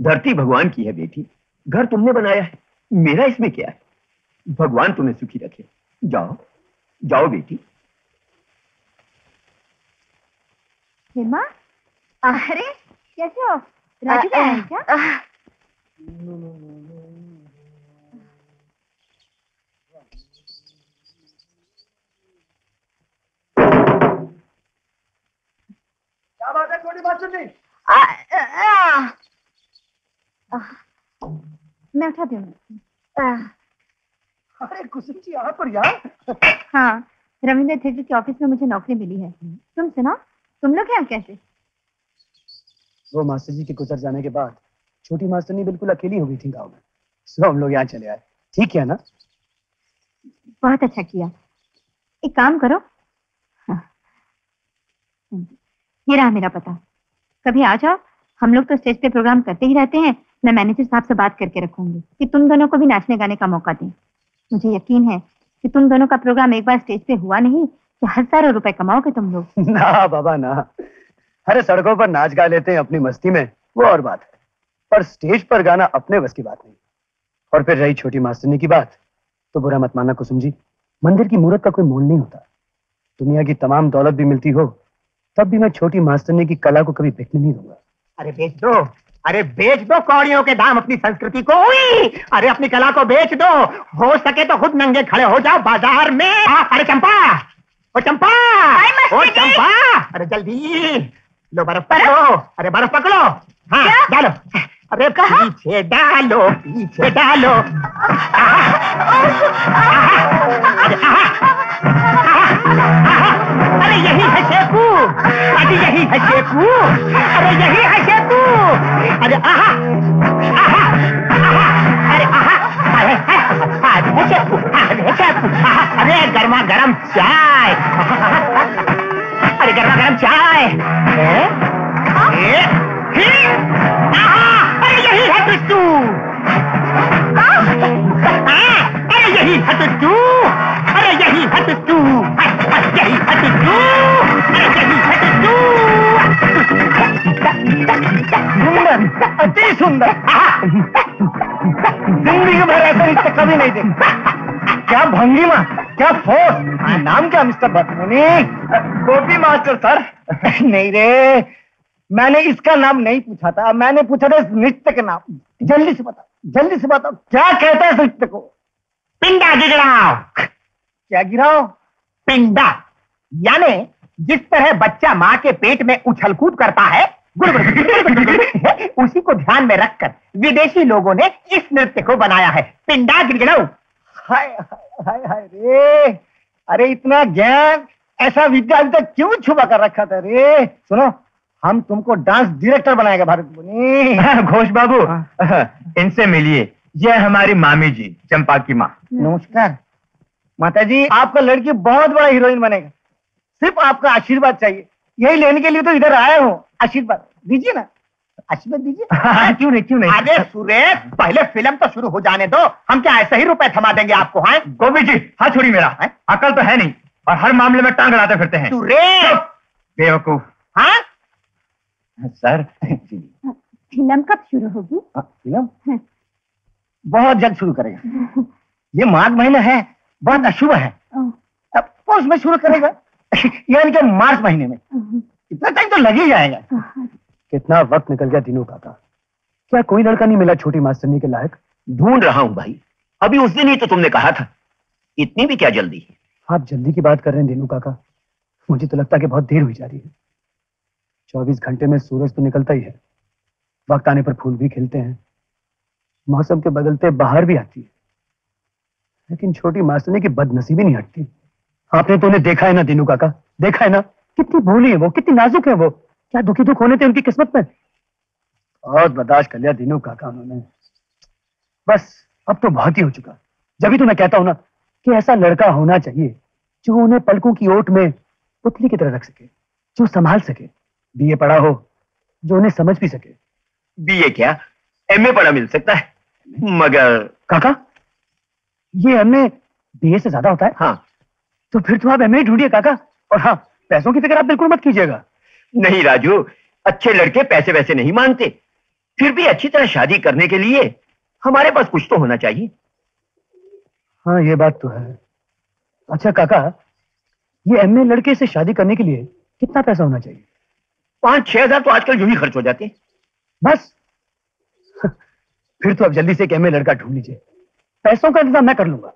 धरती भगवान की है बेटी, घर तुमने बनाया है, मेरा इसमें क्या है? भगवान तुम्हें सुखी रखे, जाओ जाओ बेटी। हेमा, अरे कैसे हो? राजू क्या है क्या? क्या बात है छोटी बात? मैं उठा दूंगी। अरे कुसुम जी आप और यहाँ? हाँ, रविंद्र थिएटर के ऑफिस में मुझे नौकरी मिली है। तुम सुना, तुम लोग यहाँ कैसे? वो मास्टर जी के गुजर जाने के बाद छोटी मास्टरनी बिल्कुल अकेली हो गई थी गाँव में, सो हम लोग यहाँ चले आए। ठीक है ना? बहुत अच्छा किया। एक काम करो, हाँ। ये रहा मेरा पता, कभी आ जाओ। हम लोग तो स्टेज पे प्रोग्राम करते ही रहते हैं। मैं मैनेजर साहब से बात करके रखूंगी कि तुम दोनों को भी नाचने गाने का मौका दें। मुझे यकीन है कि तुम दोनों का प्रोग्राम एक बार स्टेज पे हुआ नहीं कि हजारों रुपए कमाओगे तुम लोग। ना बाबा ना, अरे सड़कों पर नाच गा लेते हैं अपनी मस्ती में, वो और बात है, पर स्टेज पर गाना अपने बस की बात नहीं। और फिर रही छोटी मास्टरनी की बात, तो बुरा मत मानना कुसुम जी, मंदिर की मूर्त का कोई मोल नहीं होता। दुनिया की तमाम दौलत भी मिलती हो तब भी मैं छोटी मास्टरनी की कला को कभी बिकने नहीं दूंगा। अरे बेच दो, अरे बेच दो कौड़ियों के दाम अपनी संस्कृति को। अरे अपनी कला को बेच दो, हो सके तो खुद नंगे खड़े हो जाओ बाजार में। अरे चंपा, ओ चंपा, ओ चंपा, अरे जल्दी लो बर्फ पकड़ो, अरे बर्फ पकड़ो, हाँ डालो, अरे पीछे डालो, पीछे डालो। अरे यही है शेपू, अरे यही है शेपू, अरे यही है शेपू, अरे आहा आहा आहा, अरे आहा, अरे अरे शेपू, अरे शेपू, अरे गर्मा गर्म चाय, अरे गर्मा गर्म चाय, अरे यही है तुझू, अरे यही है तुझू, अरे यही है तुझू, यही है तुझू, यही है तुझू। सुंदर, अति सुंदर, जिंदगी भर ऐसा रिश्ता कभी नहीं देखा। क्या भंगिमा, क्या फोर्स। नाम क्या mister Badmuni? Gopi master sir. नहीं रे, मैंने इसका नाम नहीं पूछा था, मैंने पूछा था इस नृत्य का नाम। जल्दी से बताओ, जल्दी से बताओ, क्या कहता है इस नृत्य को? पिंडा गिराओ। क्या गिराओ? पिंडा, यानी जिस तरह बच्चा माँ के पेट में उछल कूद करता है, गुड़ गुड़ गुड़ गुड़ गुड़, उसी को ध्यान में रखकर विदेशी लोगों ने इस नृत्य को बनाया है, पिंडा गिड़गिड़ाऊ। हाय हाय हाय रे, अरे इतना ज्ञान, ऐसा विद्या अभी तक क्यों छुपा कर रखा था रे? सुनो, हम तुमको डांस डायरेक्टर बनाएगा भारत। घोष बाबू, इनसे मिलिए, यह हमारी मामी जी, चंपा की माँ। नमस्कार माता जी, आपका लड़की बहुत बड़ा हीरोइन बनेगा, सिर्फ आपका आशीर्वाद चाहिए। यही लेने के लिए तो इधर आया हूँ, आशीर्वाद दीजिए ना, आशीर्वाद दीजिए। क्यों नहीं, क्यों नहीं। अरे सुरेश, पहले फिल्म तो शुरू हो जाने दो, हम क्या ऐसे ही रुपए थमा देंगे आपको? हाँ गोभी जी, हाँ छोड़ी मेरा है? अकल तो है नहीं और हर मामले में टांग अड़ाते फिरते हैं सुरेश, बेवकूफ। हाँ सर। फिल्म कब शुरू होगी? फिल्म बहुत जल्द शुरू करेगा, ये माघ महीना है, बहुत अशुभ है, अब उसमें शुरू करेगा, यानी कि मार्च महीने में। इतना टाइम तो लग ही जाएगा। कितना वक्त निकल गया दिनों काका, क्या कोई लड़का नहीं मिला छोटी मास्टरनी के लायक? ढूंढ रहा हूँ भाई, अभी उस दिन ही तो तुमने कहा था, इतनी भी क्या जल्दी। आप जल्दी की बात कर रहे हैं दिनों काका, मुझे तो लगता है कि बहुत देर हो जा रही है। चौबीस घंटे में सूरज तो निकलता ही है, वक्त आने पर फूल भी खिलते हैं, मौसम के बदलते बाहर भी आती है, लेकिन छोटी मास्टरनी की बदनसीबी नहीं हटती। आपने तो उन्हें देखा है ना दिनू काका, देखा है ना, कितनी भोली है वो, कितनी नाजुक है वो, क्या दुखी दुख होने थे उनकी किस्मत में। बहुत बर्दाश्त कर लिया दिनू काका उन्होंने, बस अब तो बहुत ही हो चुका। जब भी तो मैं कहता हूँ ना कि ऐसा लड़का होना चाहिए जो उन्हें पलकों की ओट में पुतली की तरह रख सके, जो संभाल सके, बी ए पढ़ा हो, जो उन्हें समझ भी सके। बी ए क्या, एम ए पढ़ा मिल सकता है, मगर काका ये एम ए बी ए से ज्यादा होता है। हाँ तो फिर तो आप एम ए ढूंढिए काका, और हाँ पैसों की फिक्र आप बिल्कुल मत कीजिएगा। नहीं राजू, अच्छे लड़के पैसे वैसे नहीं मांगते, फिर भी अच्छी तरह शादी करने के लिए हमारे पास कुछ तो होना चाहिए। हाँ ये बात तो है। अच्छा काका, ये एम ए लड़के से शादी करने के लिए कितना पैसा होना चाहिए? पाँच छह हजार तो आजकल यूं ही खर्च हो जाते हैं। बस फिर तो आप जल्दी से एक एम ए लड़का ढूंढ लीजिए, पैसों का इंतजाम मैं कर लूंगा।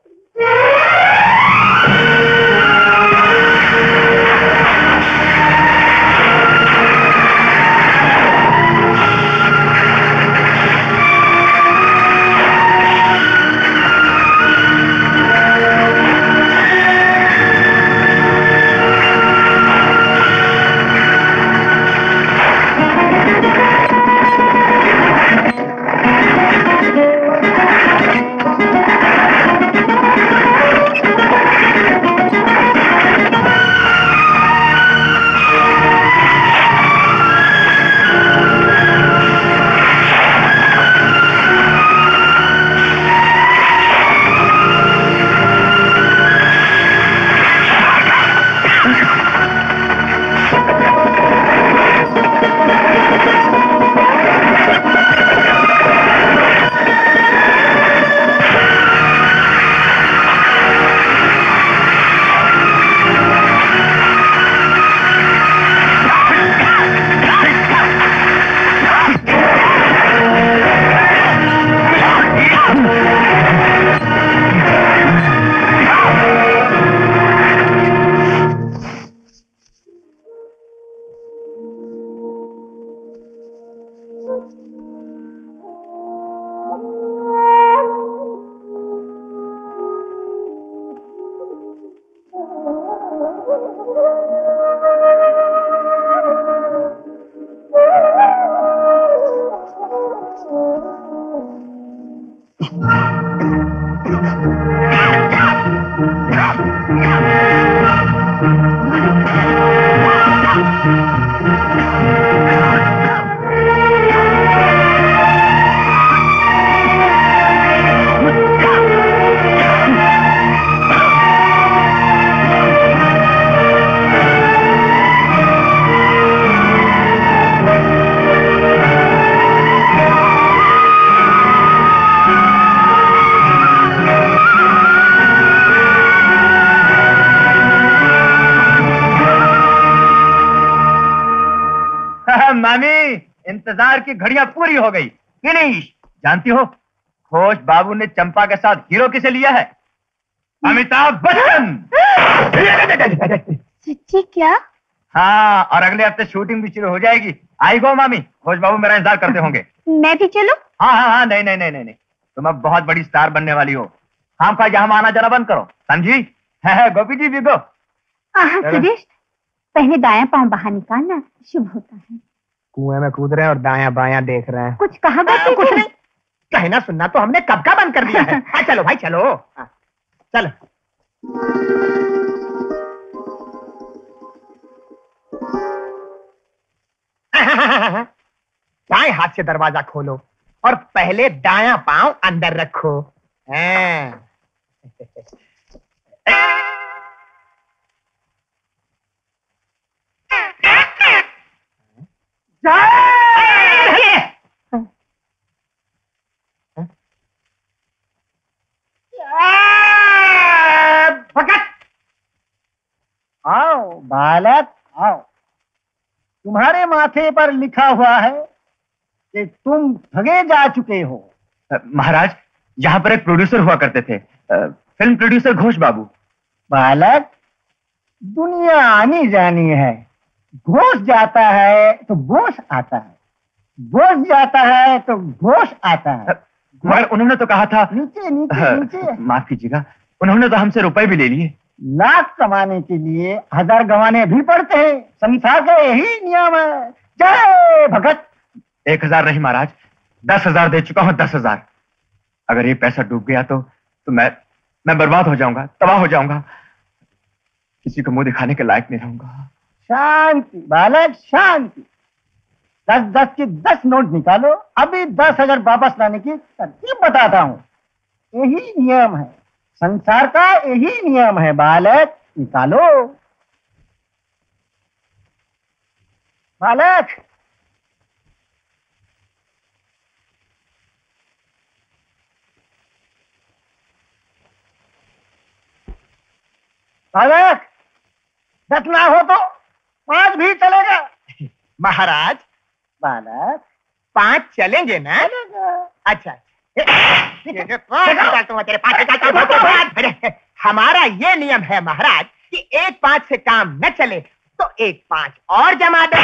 मामी, इंतजार की घड़ियां पूरी हो गई। फिनिश। जानती हो घोष बाबू ने चंपा के साथ हीरो किसे लिया है? अमिताभ बच्चन। सच्ची क्या? हाँ, और अगले हफ्ते शूटिंग भी शुरू हो जाएगी। आई गो मामी, घोष बाबू मेरा इंतजार करते होंगे। मैं भी चलूं? हाँ हाँ हाँ, नहीं नहीं नहीं नहीं, तुम अब बहुत बड़ी स्टार बनने वाली हो। हम का यहाँ आना जाना बंद करो, समझी? है गोपी जी भी गो। सुरेश, पहले दाया पाँव बाहर निकालना, शुभ होता है। कुएं में कूद रहे हैं और दाया बाया देख रहे हैं। कुछ कहा? कुछ नहीं, कहना सुनना तो हमने कब का बंद कर दिया है। आ, चलो भाई चलो। आ, चलो। दाएं हाथ से दरवाजा खोलो और पहले दाया पाँव अंदर रखो। भगत आओ, बालक आओ। तुम्हारे माथे पर लिखा हुआ है कि तुम ठगे जा चुके हो। महाराज, यहाँ पर एक प्रोड्यूसर हुआ करते थे, फिल्म प्रोड्यूसर घोष बाबू। बालक, दुनिया आनी जानी है। घोष जाता है तो घोष आता है, घोष जाता है तो घोष आता है। मगर उन्होंने तो कहा था। नीचे नीचे नीचे। माफ कीजिएगा, उन्होंने तो हमसे रुपए भी ले लिए। लाख कमाने के लिए हजार गंवाने भी पड़ते हैं, संसार का यही नियम है। जय भगत। एक हजार नहीं महाराज, दस हजार दे चुका हूँ। दस हजार अगर ये पैसा डूब गया तो तो मैं मैं बर्बाद हो जाऊंगा, तबाह हो जाऊंगा, किसी को मुंह दिखाने के लायक नहीं रहूंगा। शांति बालक, शांति। दस दस की दस नोट निकालो, अभी दस हजार वापस लाने की तरकीब बताता हूँ। यही नियम है, संसार का यही नियम है बालक। निकालो बालक। बालक, दस ना हो तो पांच भी चलेगा। महाराज, बालक पांच चलेंगे ना? अच्छा, हमारा ये नियम है महाराज कि एक पांच से काम न चले तो एक पांच और जमा दे।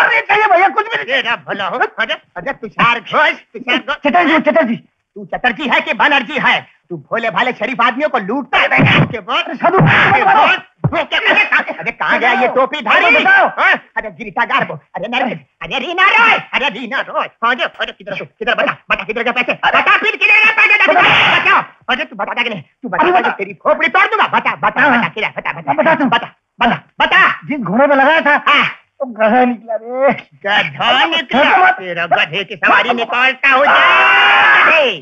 और ये चाहिए भैया, कुछ भी नहीं भला हो। अरे तुषार घोष, चटर्जी चटर्जी, तू चटर्जी है कि बनर्जी है? तू भोले भाले शरीफ आदमियों को लूटता है। अरे कहाँ गया ये टोपीधारी? अरे गिरफ्तार वो, अरे नरेश, अरे रीना रॉय, अरे रीना रॉय। अरे किधर किधर बता बता किधर गए पैसे? बता फिर किधर गए पैसे? बता। अरे तू बताता कि नहीं? तू बता, तेरी खोपड़ी तोड़ दूंगा। बता बता बता किधर? बता बता बता बता बता। जिस घोड़े में लगाया था तो गधा निकला रे। गधा निकला, तेरा गधे की सवारी निकालता हो जाए।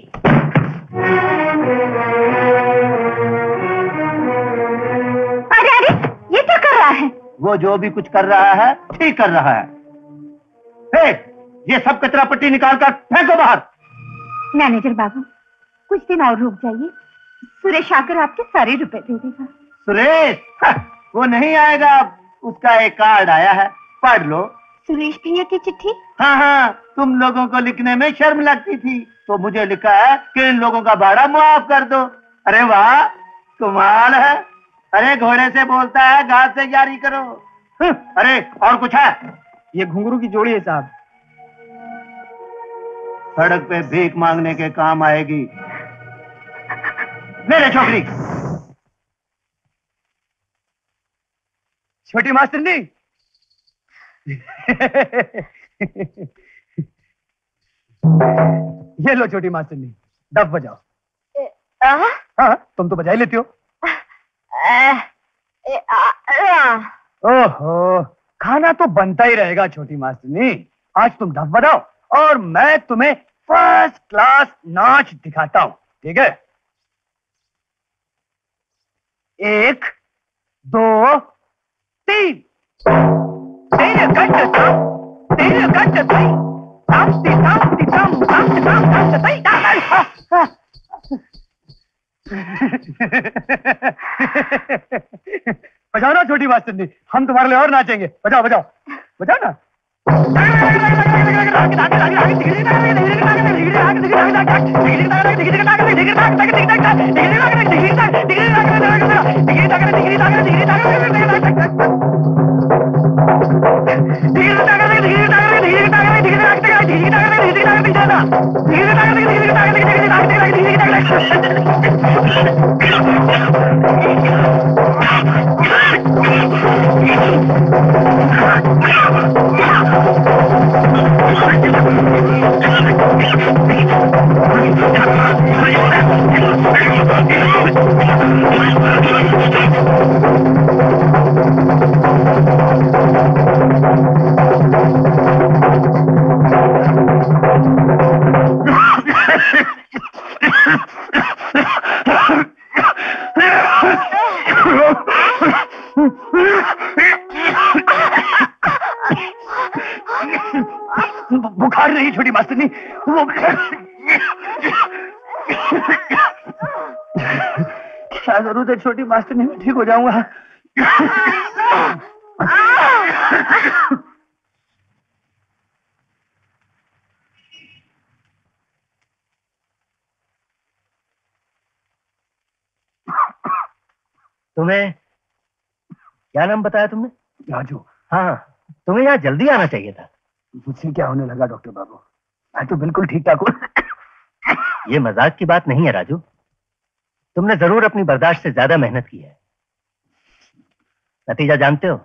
है। वो जो भी कुछ कर रहा है ठीक कर रहा है। फेंक ये सब कचरा पट्टी निकाल कर फेंको बाहर। मैनेजर बाबू, कुछ दिन और रुक जाइए, सुरेश आकर आपके सारे रुपए दे देगा। सुरेश? हाँ, वो नहीं आएगा, उसका एक कार्ड आया है, पढ़ लो। सुरेश भैया की चिट्ठी? हाँ हाँ, तुम लोगों को लिखने में शर्म लगती थी तो मुझे लिखा है कि इन लोगों का भाड़ा मुआफ कर दो। अरे वाह, कमाल है। अरे घोड़े से बोलता है घास से जारी करो। अरे और कुछ है? ये घुंगरू की जोड़ी है साहब, सड़क पे भीख मांगने के काम आएगी। मेरे छोकरी छोटी मास्टरनी। ये लो छोटी मास्टरनी, दब बजाओ। हाँ, तुम तो बजा ही लेती हो। ओहो, खाना तो बनता ही रहेगा छोटी मास्टरनी। आज तुम ढप बजाओ और मैं तुम्हें फर्स्ट क्लास नाच दिखाता हूँ, ठीक है? एक दो तीन। तेरे गट्टे सांप, तेरे गट्टे सही, सांप ती सांप ती सांप सांप सांप सांप सही। बजाओ ना छोटी मास्टरनी, हम तुम्हारे लिए और नाचेंगे। बजाओ बजाओ बजाओ ना। छोटी मास्टर नहीं, मैं ठीक हो जाऊंगा। तुम्हें क्या नाम बताया तुमने? राजू। हाँ, तुम्हें यहाँ जल्दी आना चाहिए था। मुझसे क्या होने लगा डॉक्टर बाबू, मैं तो बिल्कुल ठीक ठाक हूँ। ये मजाक की बात नहीं है राजू, तुमने जरूर अपनी बर्दाश्त से ज्यादा मेहनत की है, नतीजा जानते हो,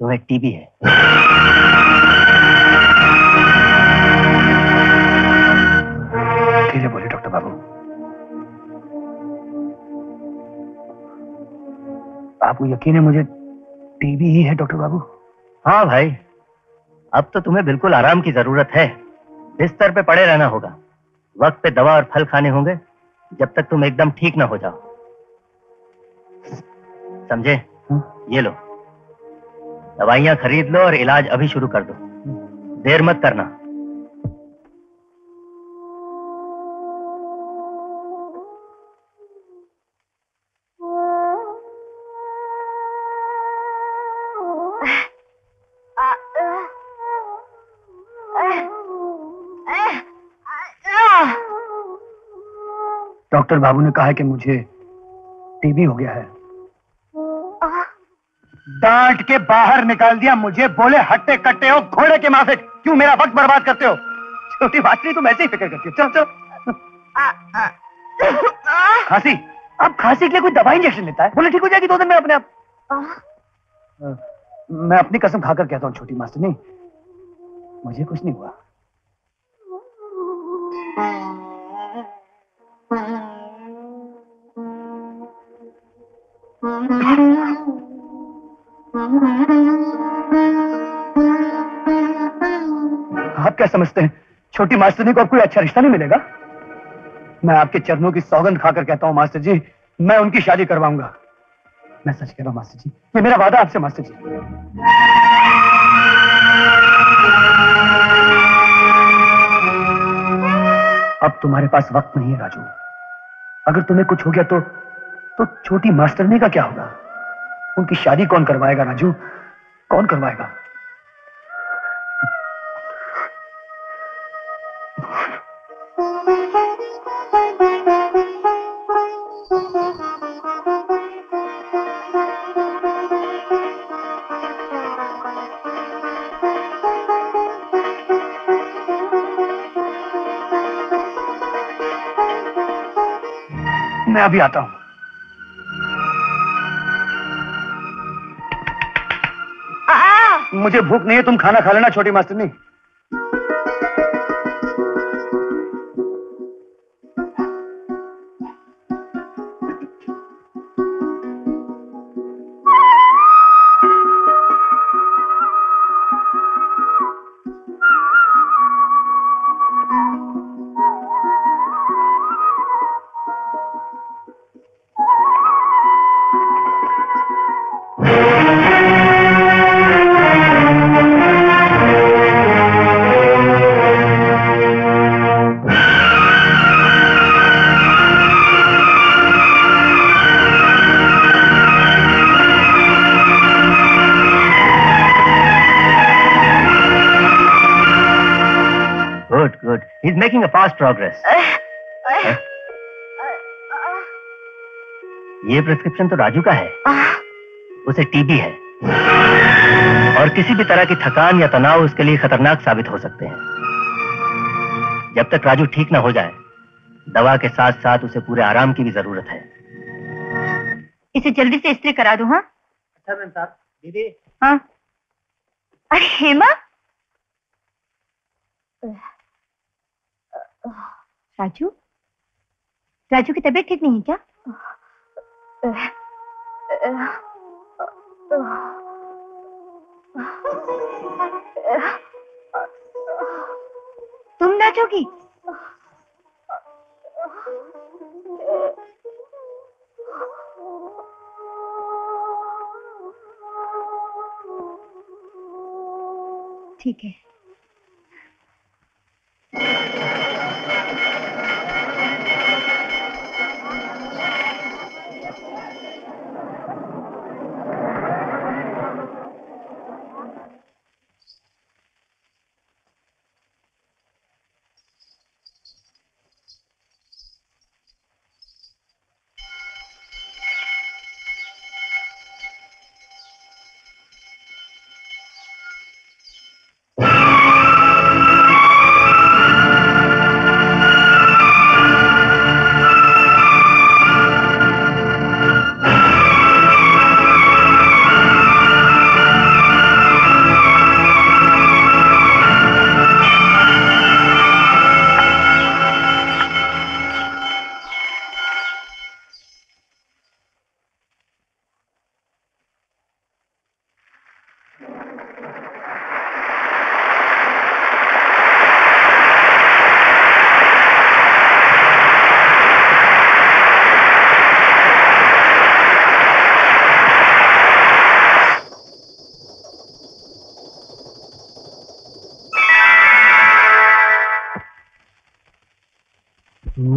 तुम्हें टीबी है। ठीक है बोलिए डॉक्टर बाबू, आपको यकीन है मुझे टीबी ही है डॉक्टर बाबू? हाँ भाई, अब तो तुम्हें बिल्कुल आराम की जरूरत है, बिस्तर पे पड़े रहना होगा, वक्त पे दवा और फल खाने होंगे जब तक तुम एकदम ठीक ना हो जाओ, समझे? ये लो दवाइयां खरीद लो और इलाज अभी शुरू कर दो, देर मत करना। डॉक्टर बाबू ने कहा है कि मुझे टीबी हो गया है। डांट के बाहर निकाल दिया मुझे, बोले हट्टे कट्टे हो घोड़े के माथे, क्यों मेरा वक्त बर्बाद करते हो? छोटी बात नहीं, तुम ऐसे ही फिक्र करती हो। चलो चलो। खांसी, अब खांसी के लिए कोई दवाई इंजेक्शन लेता है? बोले ठीक हो जाएगी दो दिन में अपने आप। मैं अपनी कसम खाकर कहता हूँ छोटी मास्टरनी, मुझे कुछ नहीं हुआ। आप क्या समझते हैं छोटी मास्टरनी को अब कोई अच्छा रिश्ता नहीं मिलेगा? मैं आपके चरणों की सौगंध खाकर कहता हूँ मास्टर जी, मैं उनकी शादी करवाऊंगा। मैं सच कह रहा हूँ मास्टर जी, ये मेरा वादा आपसे मास्टर जी। अब तुम्हारे पास वक्त नहीं है राजू, अगर तुम्हें कुछ हो गया तो तो छोटी मास्टरनी का क्या होगा? उनकी शादी कौन करवाएगा राजू, कौन करवाएगा? मैं अभी आता हूं। मुझे भूख नहीं है, तुम खाना खा लेना छोटी मास्टरनी। He's making a fast progress. ये प्रिस्क्रिप्शन तो राजू का है, उसे टीबी है और किसी भी तरह की थकान या तनाव उसके लिए खतरनाक साबित हो सकते हैं। जब तक राजू ठीक ना हो जाए, दवा के साथ साथ उसे पूरे आराम की भी जरूरत है। इसे जल्दी से स्त्री करा दूं। हाँ अच्छा मैम साहब, दीदी। हाँ अरे हेमा, राजू राजू की तबीयत ठीक नहीं है क्या? तुम नाचोगी? ठीक है।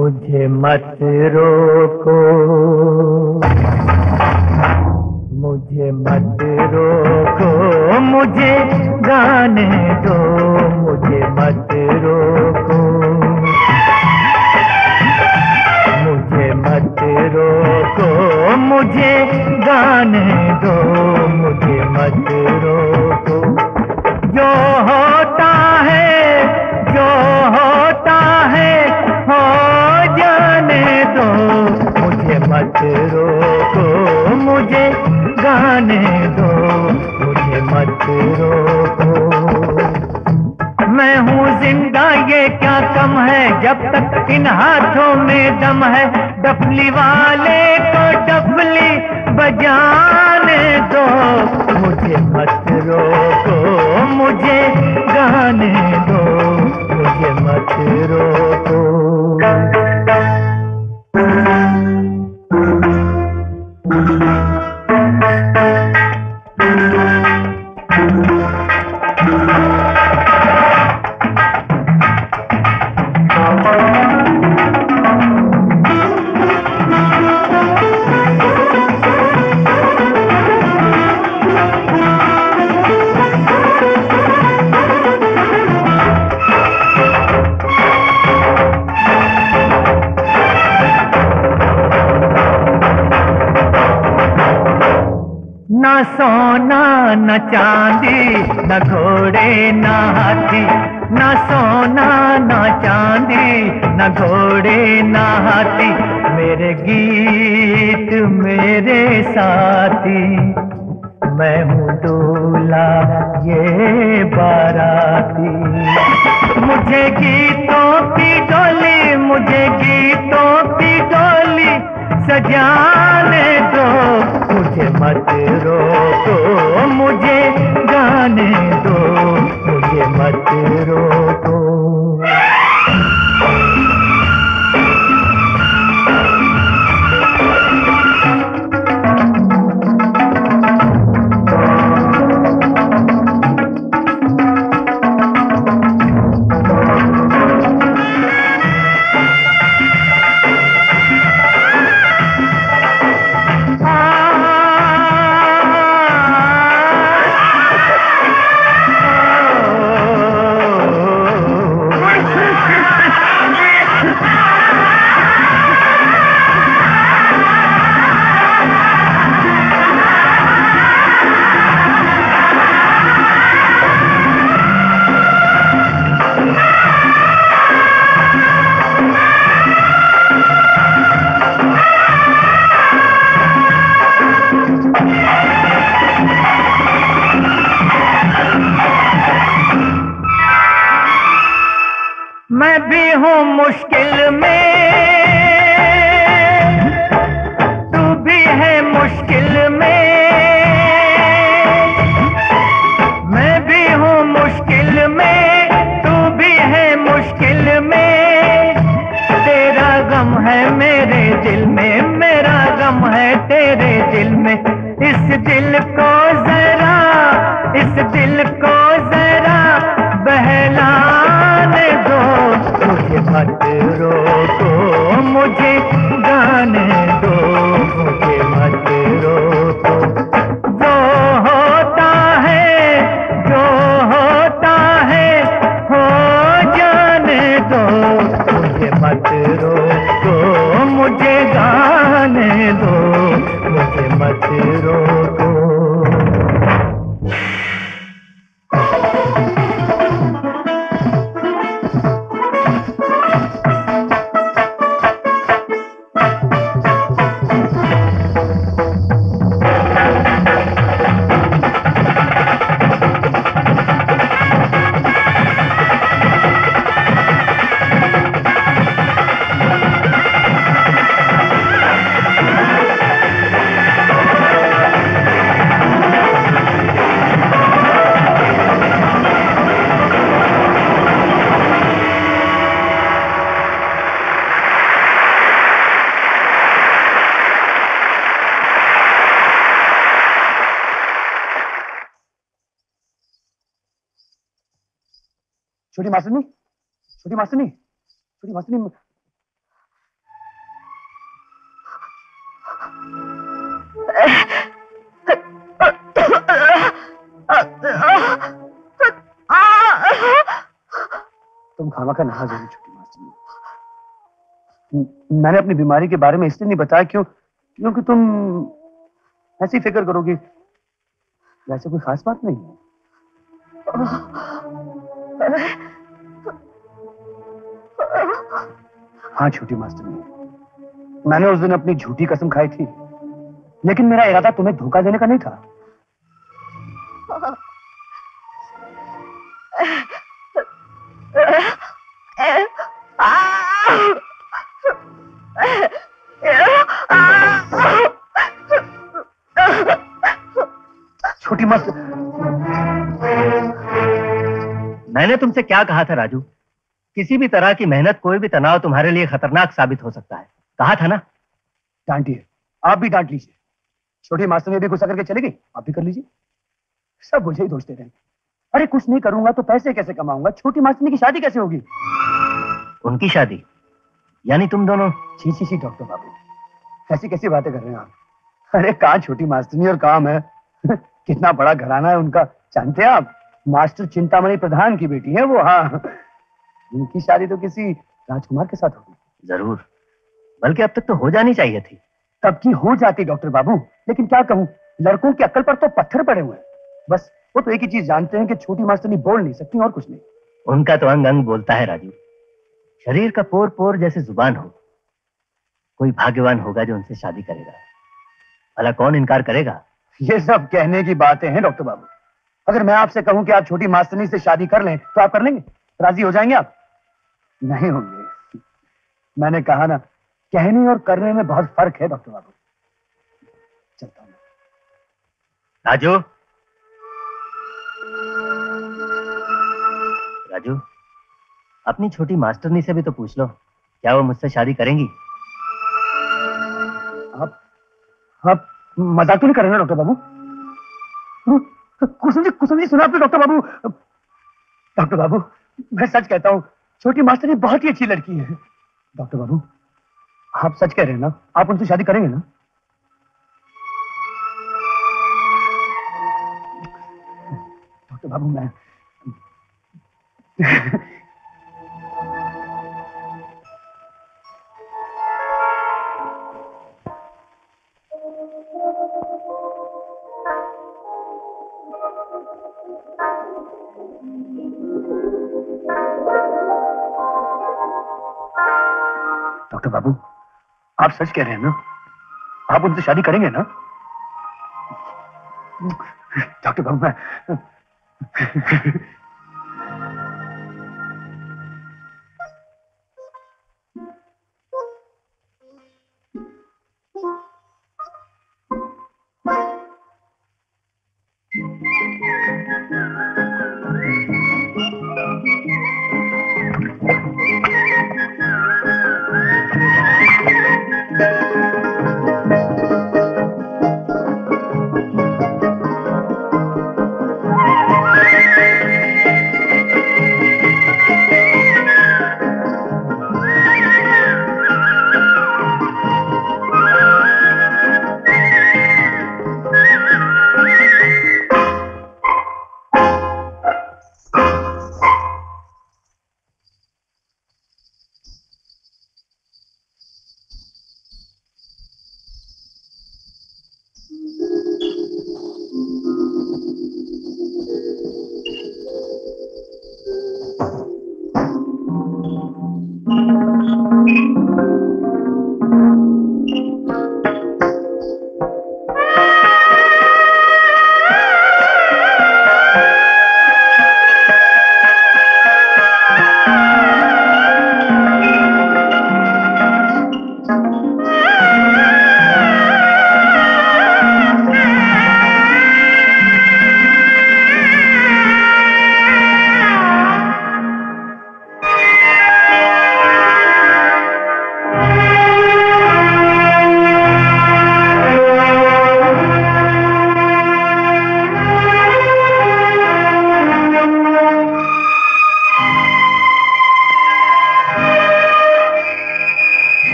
मुझे मत रोको, मुझे मत रोको, मुझे गाने दो, मुझे मत रोको, मुझे मत रोको, मुझे गाने दो, मुझे मत रोको। जो होता है जो होता है हो जाने दो, मुझे मत रोको, मुझे गाने दो, मुझे मत रोको। मैं हूँ जिंदा ये क्या कम है, जब तक इन हाथों में दम है, डफली वाले को डफली बजाने दो, मुझे मत रोको, मुझे गाने दो, मुझे मत रोको। सोना न चांदी न घोड़े न हाथी, न सोना न चांदी न घोड़े न हाथी, मेरे गीत मेरे साथी। मैं हूँ दूल्हा ये बाराती, मुझे गीतों की डोली, मुझे गीतों की डोली सजाने दो, मुझे मत रोको, मुझे गाने दो, मुझे मत रोको। भी हूँ मुश्किल में, तू भी है मुश्किल में, मैं भी हूँ मुश्किल में, तू भी है मुश्किल में, तेरा गम है मेरे दिल में, मेरा गम है तेरे दिल में, इस दिल को जरा, इस दिल को जरा बहलाने दो, मुझे मत रोको, मुझे गाने दो, मुझे मत रोको, जो होता है, जो होता है हो जाने दो, मुझे मत रोको, मुझे गाने दो, मुझे मत रोको। छोटी मासनी, छोटी मासनी, छोटी मासनी, तुम खामा का नहा जाओ। छोटी मासनी, मैंने अपनी बीमारी के बारे में इसलिए नहीं बताया क्यों क्योंकि तुम ऐसी फिक्र करोगी। वैसे कोई खास बात नहीं है। हाँ छोटी मास्टर, मैंने उस दिन अपनी झूठी कसम खाई थी, लेकिन मेरा इरादा तुम्हें धोखा देने का नहीं था। छोटी मास्टर, मैंने तुमसे क्या कहा था राजू? किसी भी तरह की मेहनत, कोई भी तनाव तुम्हारे लिए खतरनाक साबित हो सकता है। कहा था ना? डांटिए, आप भी डांट लीजिए। छोटे मास्टर ने भी गुस्सा करके चले गई, आप भी कर लीजिए। सब मुझे ही दोषते रहेंगे। अरे कुछ नहीं करूंगा तो पैसे कैसे कमाऊंगा? छोटी मास्टर की शादी कैसे होगी? उनकी शादी यानी तुम दोनों? छी छी छी डॉक्टर बाबू, ऐसी कैसी बातें कर रहे हैं आप? अरे कहाँ छोटी मास्टर और काम है। कितना बड़ा घराना है उनका, जानते हैं आप? मास्टर चिंतामणि प्रधान की बेटी है वो। हाँ, उनकी शादी तो किसी राजकुमार के साथ होगी। जरूर, बल्कि अब तक तो हो जानी चाहिए थी। तब की हो जाती डॉक्टर बाबू, लेकिन क्या कहूँ, लड़कों की अक्ल पर तो पत्थर पड़े हुए हैं। बस वो तो एक ही चीज जानते हैं कि छोटी मास्टरनी बोल नहीं सकती, और कुछ नहीं। उनका तो अंग अंग बोलता है राजू, शरीर का पोर पोर जैसे जुबान हो। कोई भाग्यवान होगा जो उनसे शादी करेगा, भला कौन इनकार करेगा? ये सब कहने की बातें हैं डॉक्टर बाबू। अगर मैं आपसे कहूँ कि आप छोटी मास्टरनी से शादी कर लें तो आप कर लेंगे? राजी हो जाएंगे आप? नहीं होंगे। मैंने कहा ना, कहने और करने में बहुत फर्क है डॉक्टर बाबू। चलता हूं। राजू, राजू, अपनी छोटी मास्टरनी से भी तो पूछ लो, क्या वो मुझसे शादी करेंगी? आप आप मजाक तो नहीं करेंगे डॉक्टर बाबू? कुसुम जी, कुसुम जी सुना आपने? डॉक्टर बाबू, डॉक्टर बाबू, मैं सच कहता हूँ, छोटी मास्टरनी बहुत ही अच्छी लड़की है। डॉक्टर बाबू, आप सच कह रहे हैं ना? आप उनसे शादी करेंगे ना? डॉक्टर बाबू, मैं डॉक्टर बाबू, आप सच कह रहे हैं ना? आप उनसे शादी करेंगे ना? डॉक्टर बाबू, मैं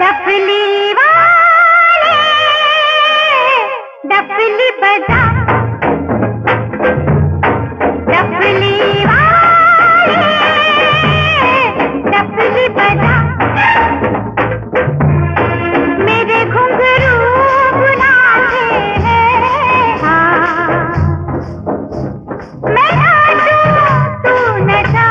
डफली वाले डफली बजा डफली वाले डफली बजा मेरे घुंघरू बुलाते हैं हाँ मैं नाचू तू नचा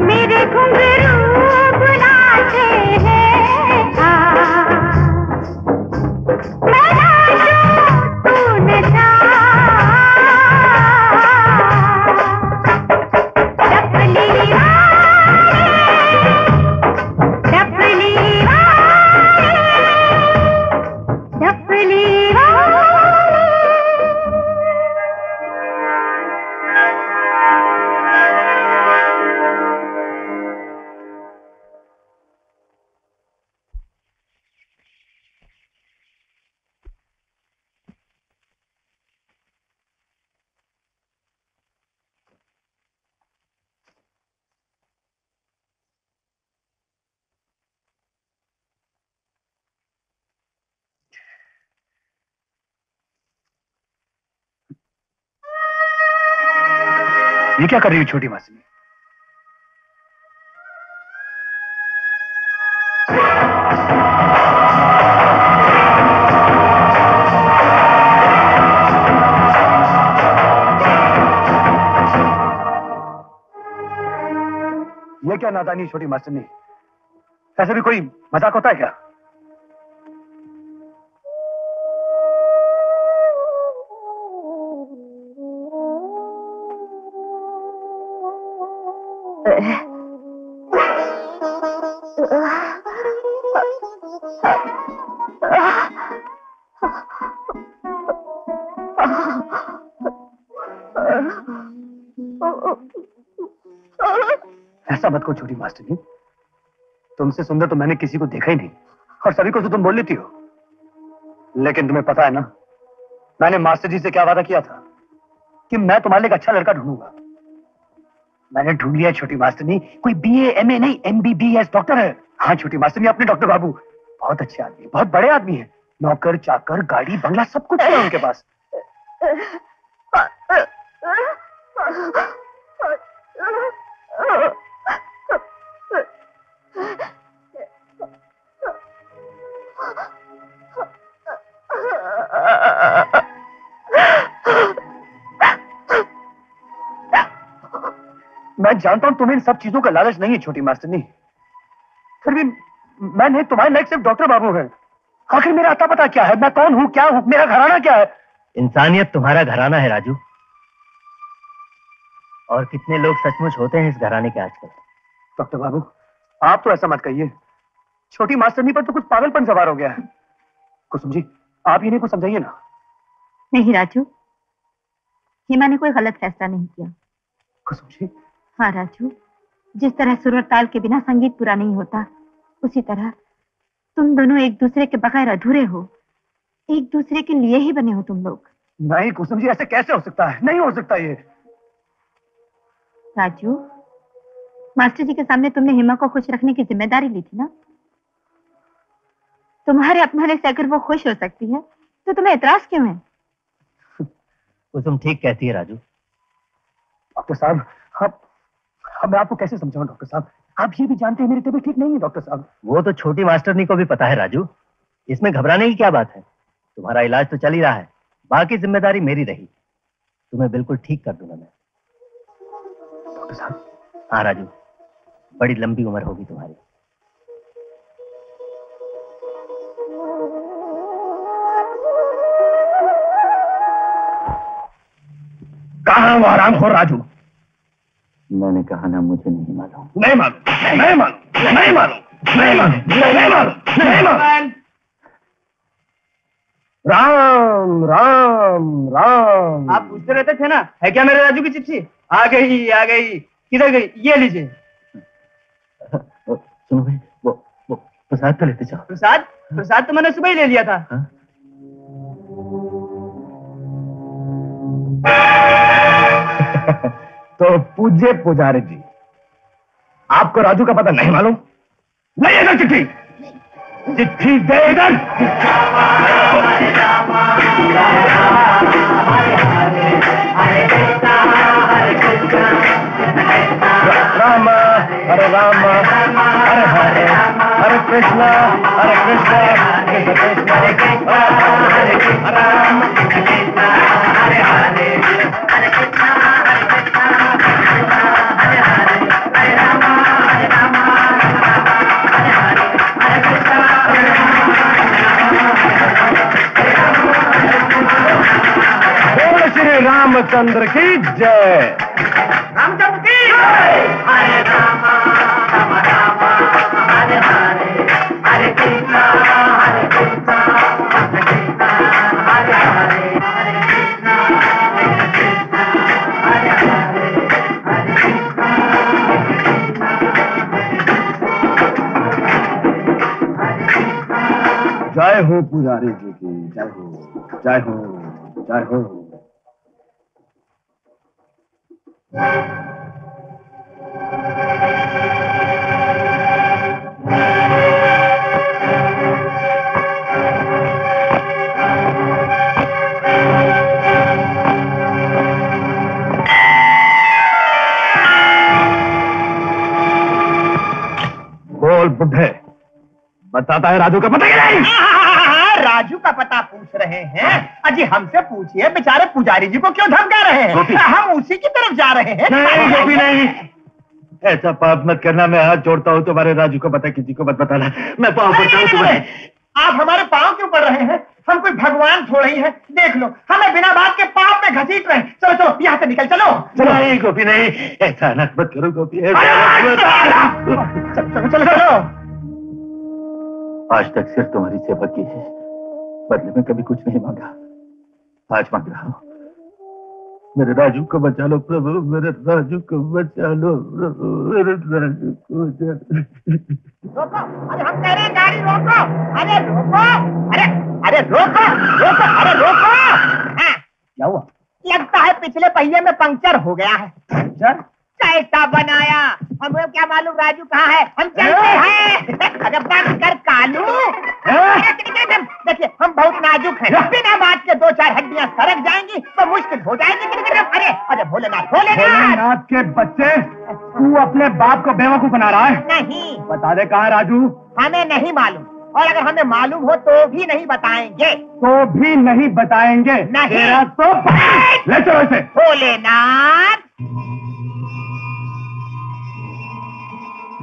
मेरे घुंघरू बुला ये क्या कर रही हो छोटी मासी? ये क्या नादानी छोटी मास्टरनी, ऐसे भी कोई मजाक होता है क्या? ऐसा मत करो छोटी मास्टरनी, तुमसे सुंदर तो मैंने किसी को देखा ही नहीं और सभी को तो तुम बोल लेती हो। लेकिन तुम्हें पता है ना मैंने मास्टर जी से क्या वादा किया था कि मैं तुम्हारे लिए एक अच्छा लड़का ढूंढूंगा। मैंने ढूंढ लिया छोटी मास्टरनी, कोई बीए एमए नहीं एमबीबीएस डॉक्टर है। हाँ छोटी मास्टरनी, अपने डॉक्टर बाबू बहुत अच्छे आदमी, बहुत बड़े आदमी है, नौकर चाकर गाड़ी बंगला सब कुछ है उनके पास। मैं जानता हूं तुम्हें इन सब चीजों का लालच नहीं है छोटी मास्टरनी, फिर भी मैं नहीं, तुम्हारे लायक सिर्फ डॉक्टर बाबू है। आखिर मेरा आता पता क्या है, मैं कौन हूं, क्या हूं, मेरा घराना क्या है? इंसानियत तुम्हारा घराना है राजू, और कितने लोग सचमुच होते हैं इस घराने के आजकल। डॉक्टर बाबू आप तो ऐसा मत कहिए, छोटी मास्टरनी पर तो कुछ पागलपन सवार हो गया है। कुछ समझी आप इन्हें कुछ समझाइए ना। नहीं राजू, हेमा ने कोई गलत फैसला नहीं किया। कुछ समझी? हाँ राजू, जिस तरह सुर ताल के बिना संगीत पूरा नहीं होता, उसी तरह तुम दोनों एक दूसरे के बगैर अधूरे हो, एक दूसरे के लिए ही बने हो तुम लोग। नहीं कुसुम जी, ऐसे कैसे हो सकता है, नहीं हो सकता ये। राजू, मास्टर जी के सामने तुमने हेमा को खुश रखने की जिम्मेदारी ली थी ना, तुम्हारे अपनाने से अगर वो खुश हो सकती है तो तुम्हें एतराज क्यों है? कुसुम ठीक कहती है राजू। डॉक्टर साहब आप, अब मैं आपको कैसे समझाऊं डॉक्टर साहब, आप ये भी जानते हैं मेरी तबीयत ठीक नहीं है डॉक्टर साहब। वो तो छोटी मास्टरनी को भी पता है राजू, इसमें घबराने की क्या बात है, तुम्हारा इलाज तो चल ही रहा है, बाकी जिम्मेदारी मेरी रही, तुम्हें बिल्कुल ठीक कर दूंगा मैं। डॉक्टर साहब? हाँ राजू, बड़ी लंबी उम्र होगी तुम्हारी। कहां वो हरामखोर राजू? मैंने कहा ना मुझे नहीं मालूम। नहीं मालूम, नहीं मालूम, नहीं मालूम, नहीं मालूम, नहीं मालूम, नहीं मालूम। राम राम राम। आप पूछते रहते थे ना, है क्या मेरे राजू की चिप्सी? आ गई आ गई, किधर गई? ये लीजिए। सुनो भाई, वो वो प्रसाद तो लेते जाओ। प्रसाद? प्रसाद तो मैंने सुबह ही ले लिया था। तो पूज्य पुजारी जी, आपको राजू का पता नहीं मालूम? नहीं इधर चिट्ठी, चिट्ठी दे इधर। राम हरे राम हरे हरे हरे कृष्णा हरे कृष्णा हरे कृष्णा हरे कृष्णा हरे हरे हरे कृष्णा। रामचंद्र की जय। रामचंद्र की जय। हरे रामा रामा रामा हरे हरे हरे कृष्णा हरे कृष्णा हरे कृष्णा हरे हरे हरे कृष्णा हरे कृष्णा हरे हरे हरे कृष्णा हरे कृष्णा हरे कृष्णा। जय हो पुजारी जी की जय हो, जय हो, जय हो। केवल बुढ़े बताता है राजू का पता क्या नहीं? राजू का पता पूछ रहे हैं अजी, हमसे पूछिए बेचारे पुजारी जी को क्यों धमका रहे हैं? हम उसी की तरफ जा रहे हैं। नहीं गोपी नहीं, ऐसा पाप मत करना, मैं हाथ जोड़ता हूँ तुम्हारे राजू को पता किसी को मत बताना, मैं पाँव पड़ता हूँ तुम्हारे। आप हमारे पाँव क्यों पड़ रहे हैं? हम कोई भगवान थोड़े ही है, देख लो हमें बिना बात के पाप में घसीट रहे। चलो चलो यहाँ से निकल चलो। नहीं गोपी नहीं, ऐसा अनर्थ मत करो गोपी। चलो चलो चलो। आज तक सिर्फ तुम्हारी सेवा की है, बदले में कभी कुछ नहीं मांगा, आज मांग रहा हूँ। मेरे राजू को बचा लो प्रभु, मेरे राजू को बचा लो प्रभु, मेरे राजू को बचा लो। रोको, अरे हम कह रहे हैं गाड़ी रोको, अरे रोको, अरे अरे रोको, रोको, अरे रोको। हाँ, क्या हुआ? लगता है पिछले पहिए में पंक्चर हो गया है। पंक्चर? कैसा बनाया? हमें क्या मालूम राजू कहाँ है? हम चलते हैं। अरे बंद कर कालू। देखिए हम बहुत नाजुक हैं, बिना बात के दो चार हड्डियाँ सरक जाएंगी तो मुश्किल हो जाएगी। अरे अरे भोलेनाथ भोलेनाथ भोलेनाथ के बच्चे, तू अपने बाप को बेवकूफ बना रहा है। नहीं बता दे कहाँ राजू। हमें नहीं मालूम, और अगर हमें मालूम हो तो भी नहीं बताएंगे। तो भी नहीं बताएंगे? नहीं। तो ले चलो इसे। भोलेनाथ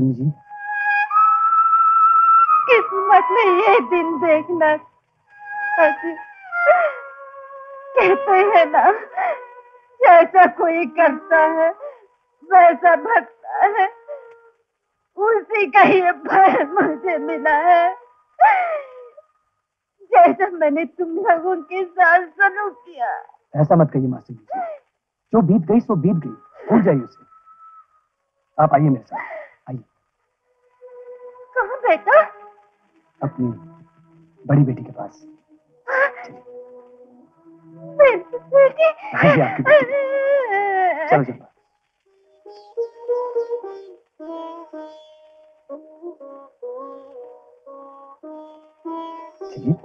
जी, किस्मत में ये दिन देखना। कहते हैं ना, जैसा कोई करता है वैसा भरता है, उसी का ये फल मुझे मिला है। जैसा मैंने तुम लोगों के साथ सलूक किया। ऐसा मत कहिए मासी जी, जो बीत गई सो बीत गई, भूल जाइए उसे। आप आइए मेरे साथ। बेटा? अपनी बड़ी बेटी के पास। आइए आपकी बेटी। चलो चलो। चलिए।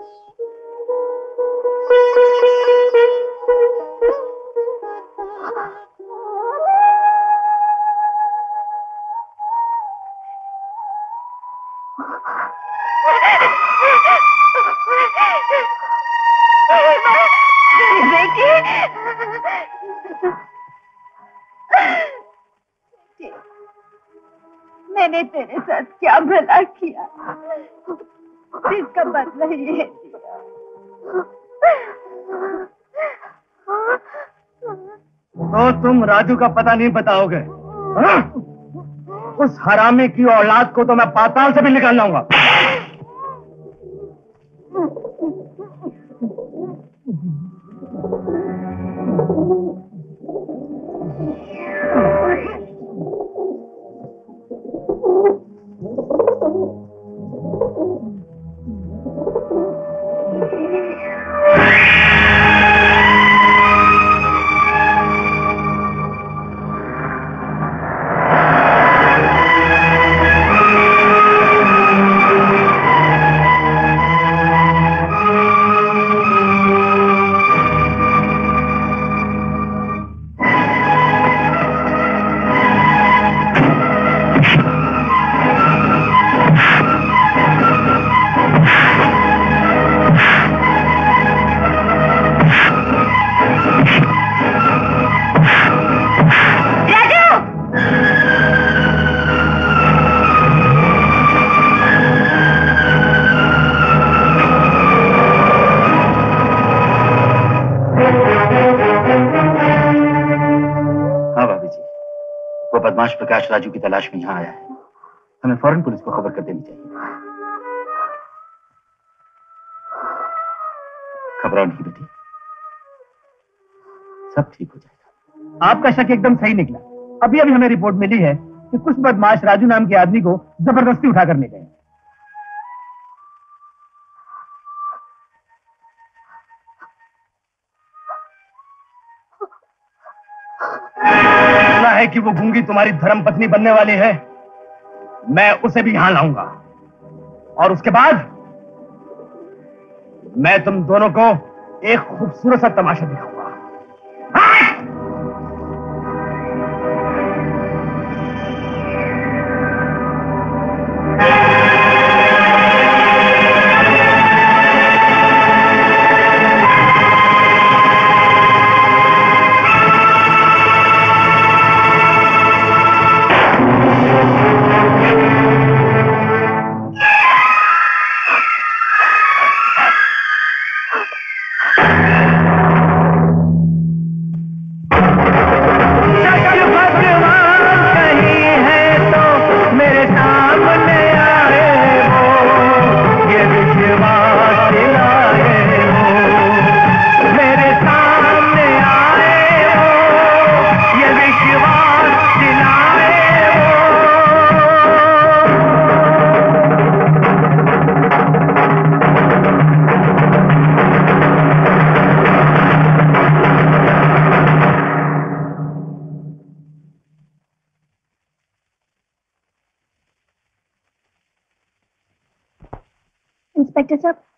मैंने तेरे साथ क्या भला किया जिसका बदला ये दिया। तो तुम राजू का पता नहीं बताओगे? हाँ? उस हरामी की औलाद को तो मैं पाताल से भी निकाल लाऊंगा। प्रकाश राजू की तलाश में यहाँ आया है, हमें फौरन पुलिस को खबर कर देनी चाहिए। घबराओ नहीं बेटी, सब ठीक हो जाएगा। आपका शक एकदम सही निकला। अभी अभी हमें रिपोर्ट मिली है कि कुछ बदमाश राजू नाम के आदमी को जबरदस्ती उठा कर ले गए। सुना है कि वो गूंगी तुम्हारी धर्मपत्नी बनने वाली है। मैं उसे भी यहां लाऊंगा और उसके बाद मैं तुम दोनों को एक खूबसूरत सा तमाशा दिखाऊंगा।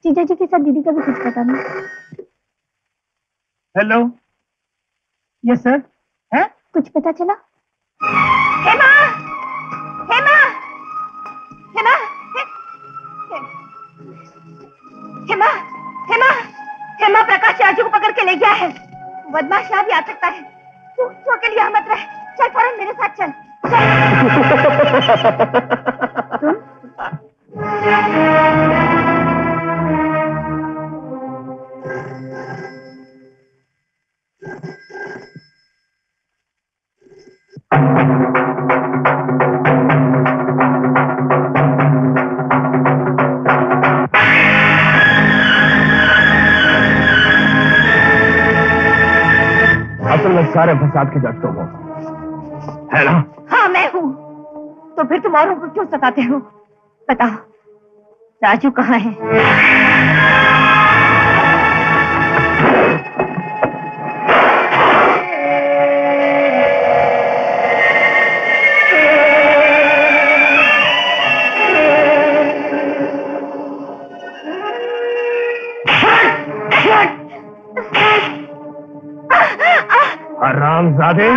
जीजा जी के साथ दीदी का भी कुछ पता नहीं। हेलो, यस सर, है कुछ पता चला? हेमा, हेमा, हेमा, हेमा, हेमा, हेमा, प्रकाश राजू को पकड़ के ले गया है। बदमाश यहाँ भी आ सकता है। तू तू अकेली यहाँ मत रह, चल फौरन मेरे साथ चल। तुम सारे फसाद के डॉक्टर हो, है ना? हाँ मैं हूँ। तो फिर तुम औरों को क्यों सताते हो? बताओ राजू कहाँ है? रामजादे,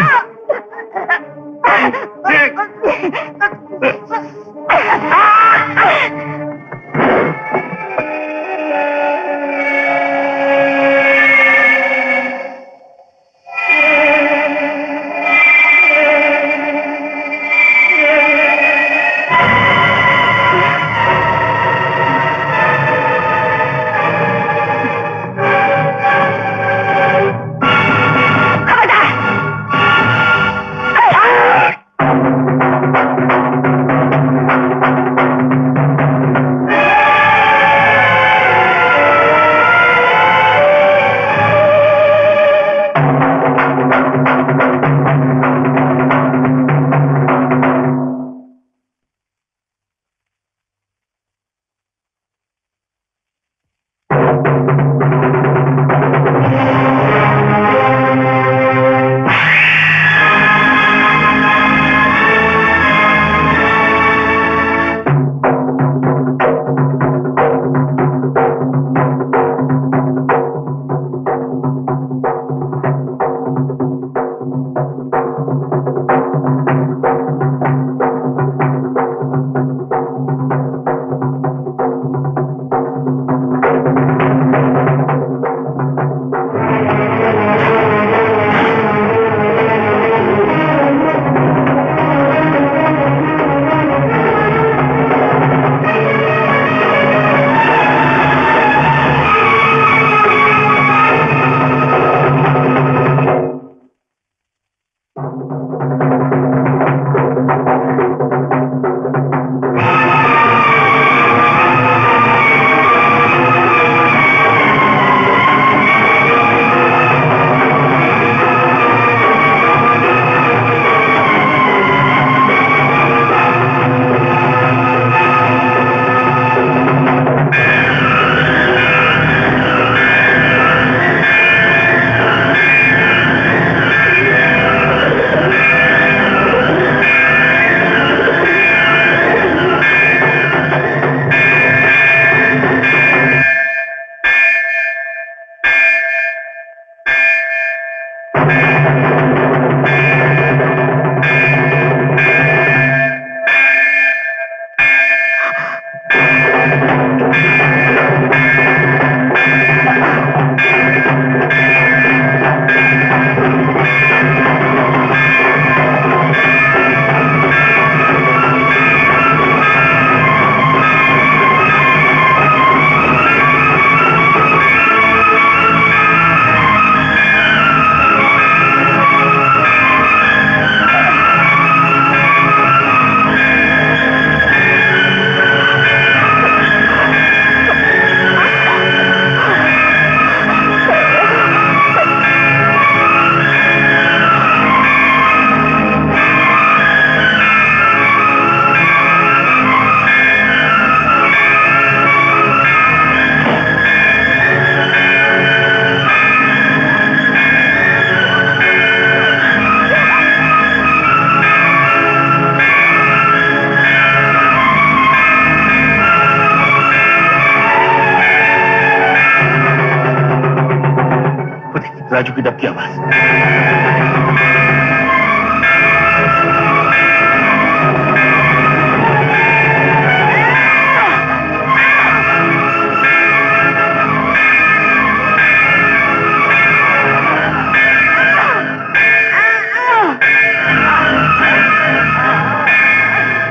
राजू की दबकी आवाज।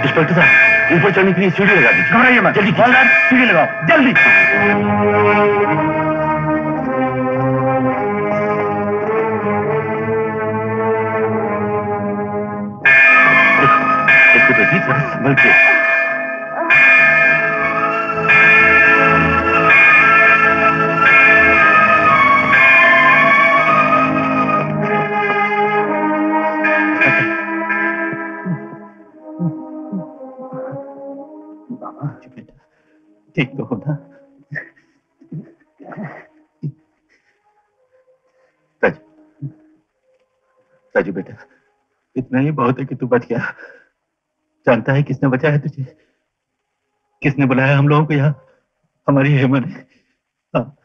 इंस्पेक्टर साहब, ऊपर चढ़ने के लिए सीढ़ी लगा दीजिए। घबराइए मत, जल्दी सीढ़ी लगाओ, जल्दी। देखो, देखो संभल के। ठीक तो होना राजू, राजू बेटा, इतना ही बहुत है कि तू बच गया। जानता है किसने बचाया है तुझे? किसने बुलाया हम लोगों को यहाँ? हमारी हेमा ने। हाँ।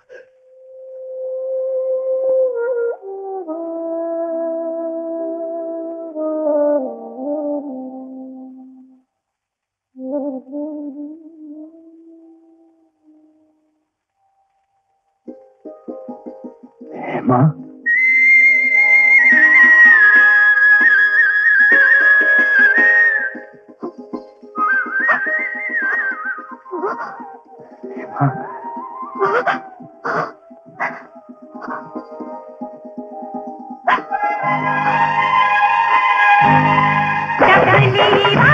Captain Miri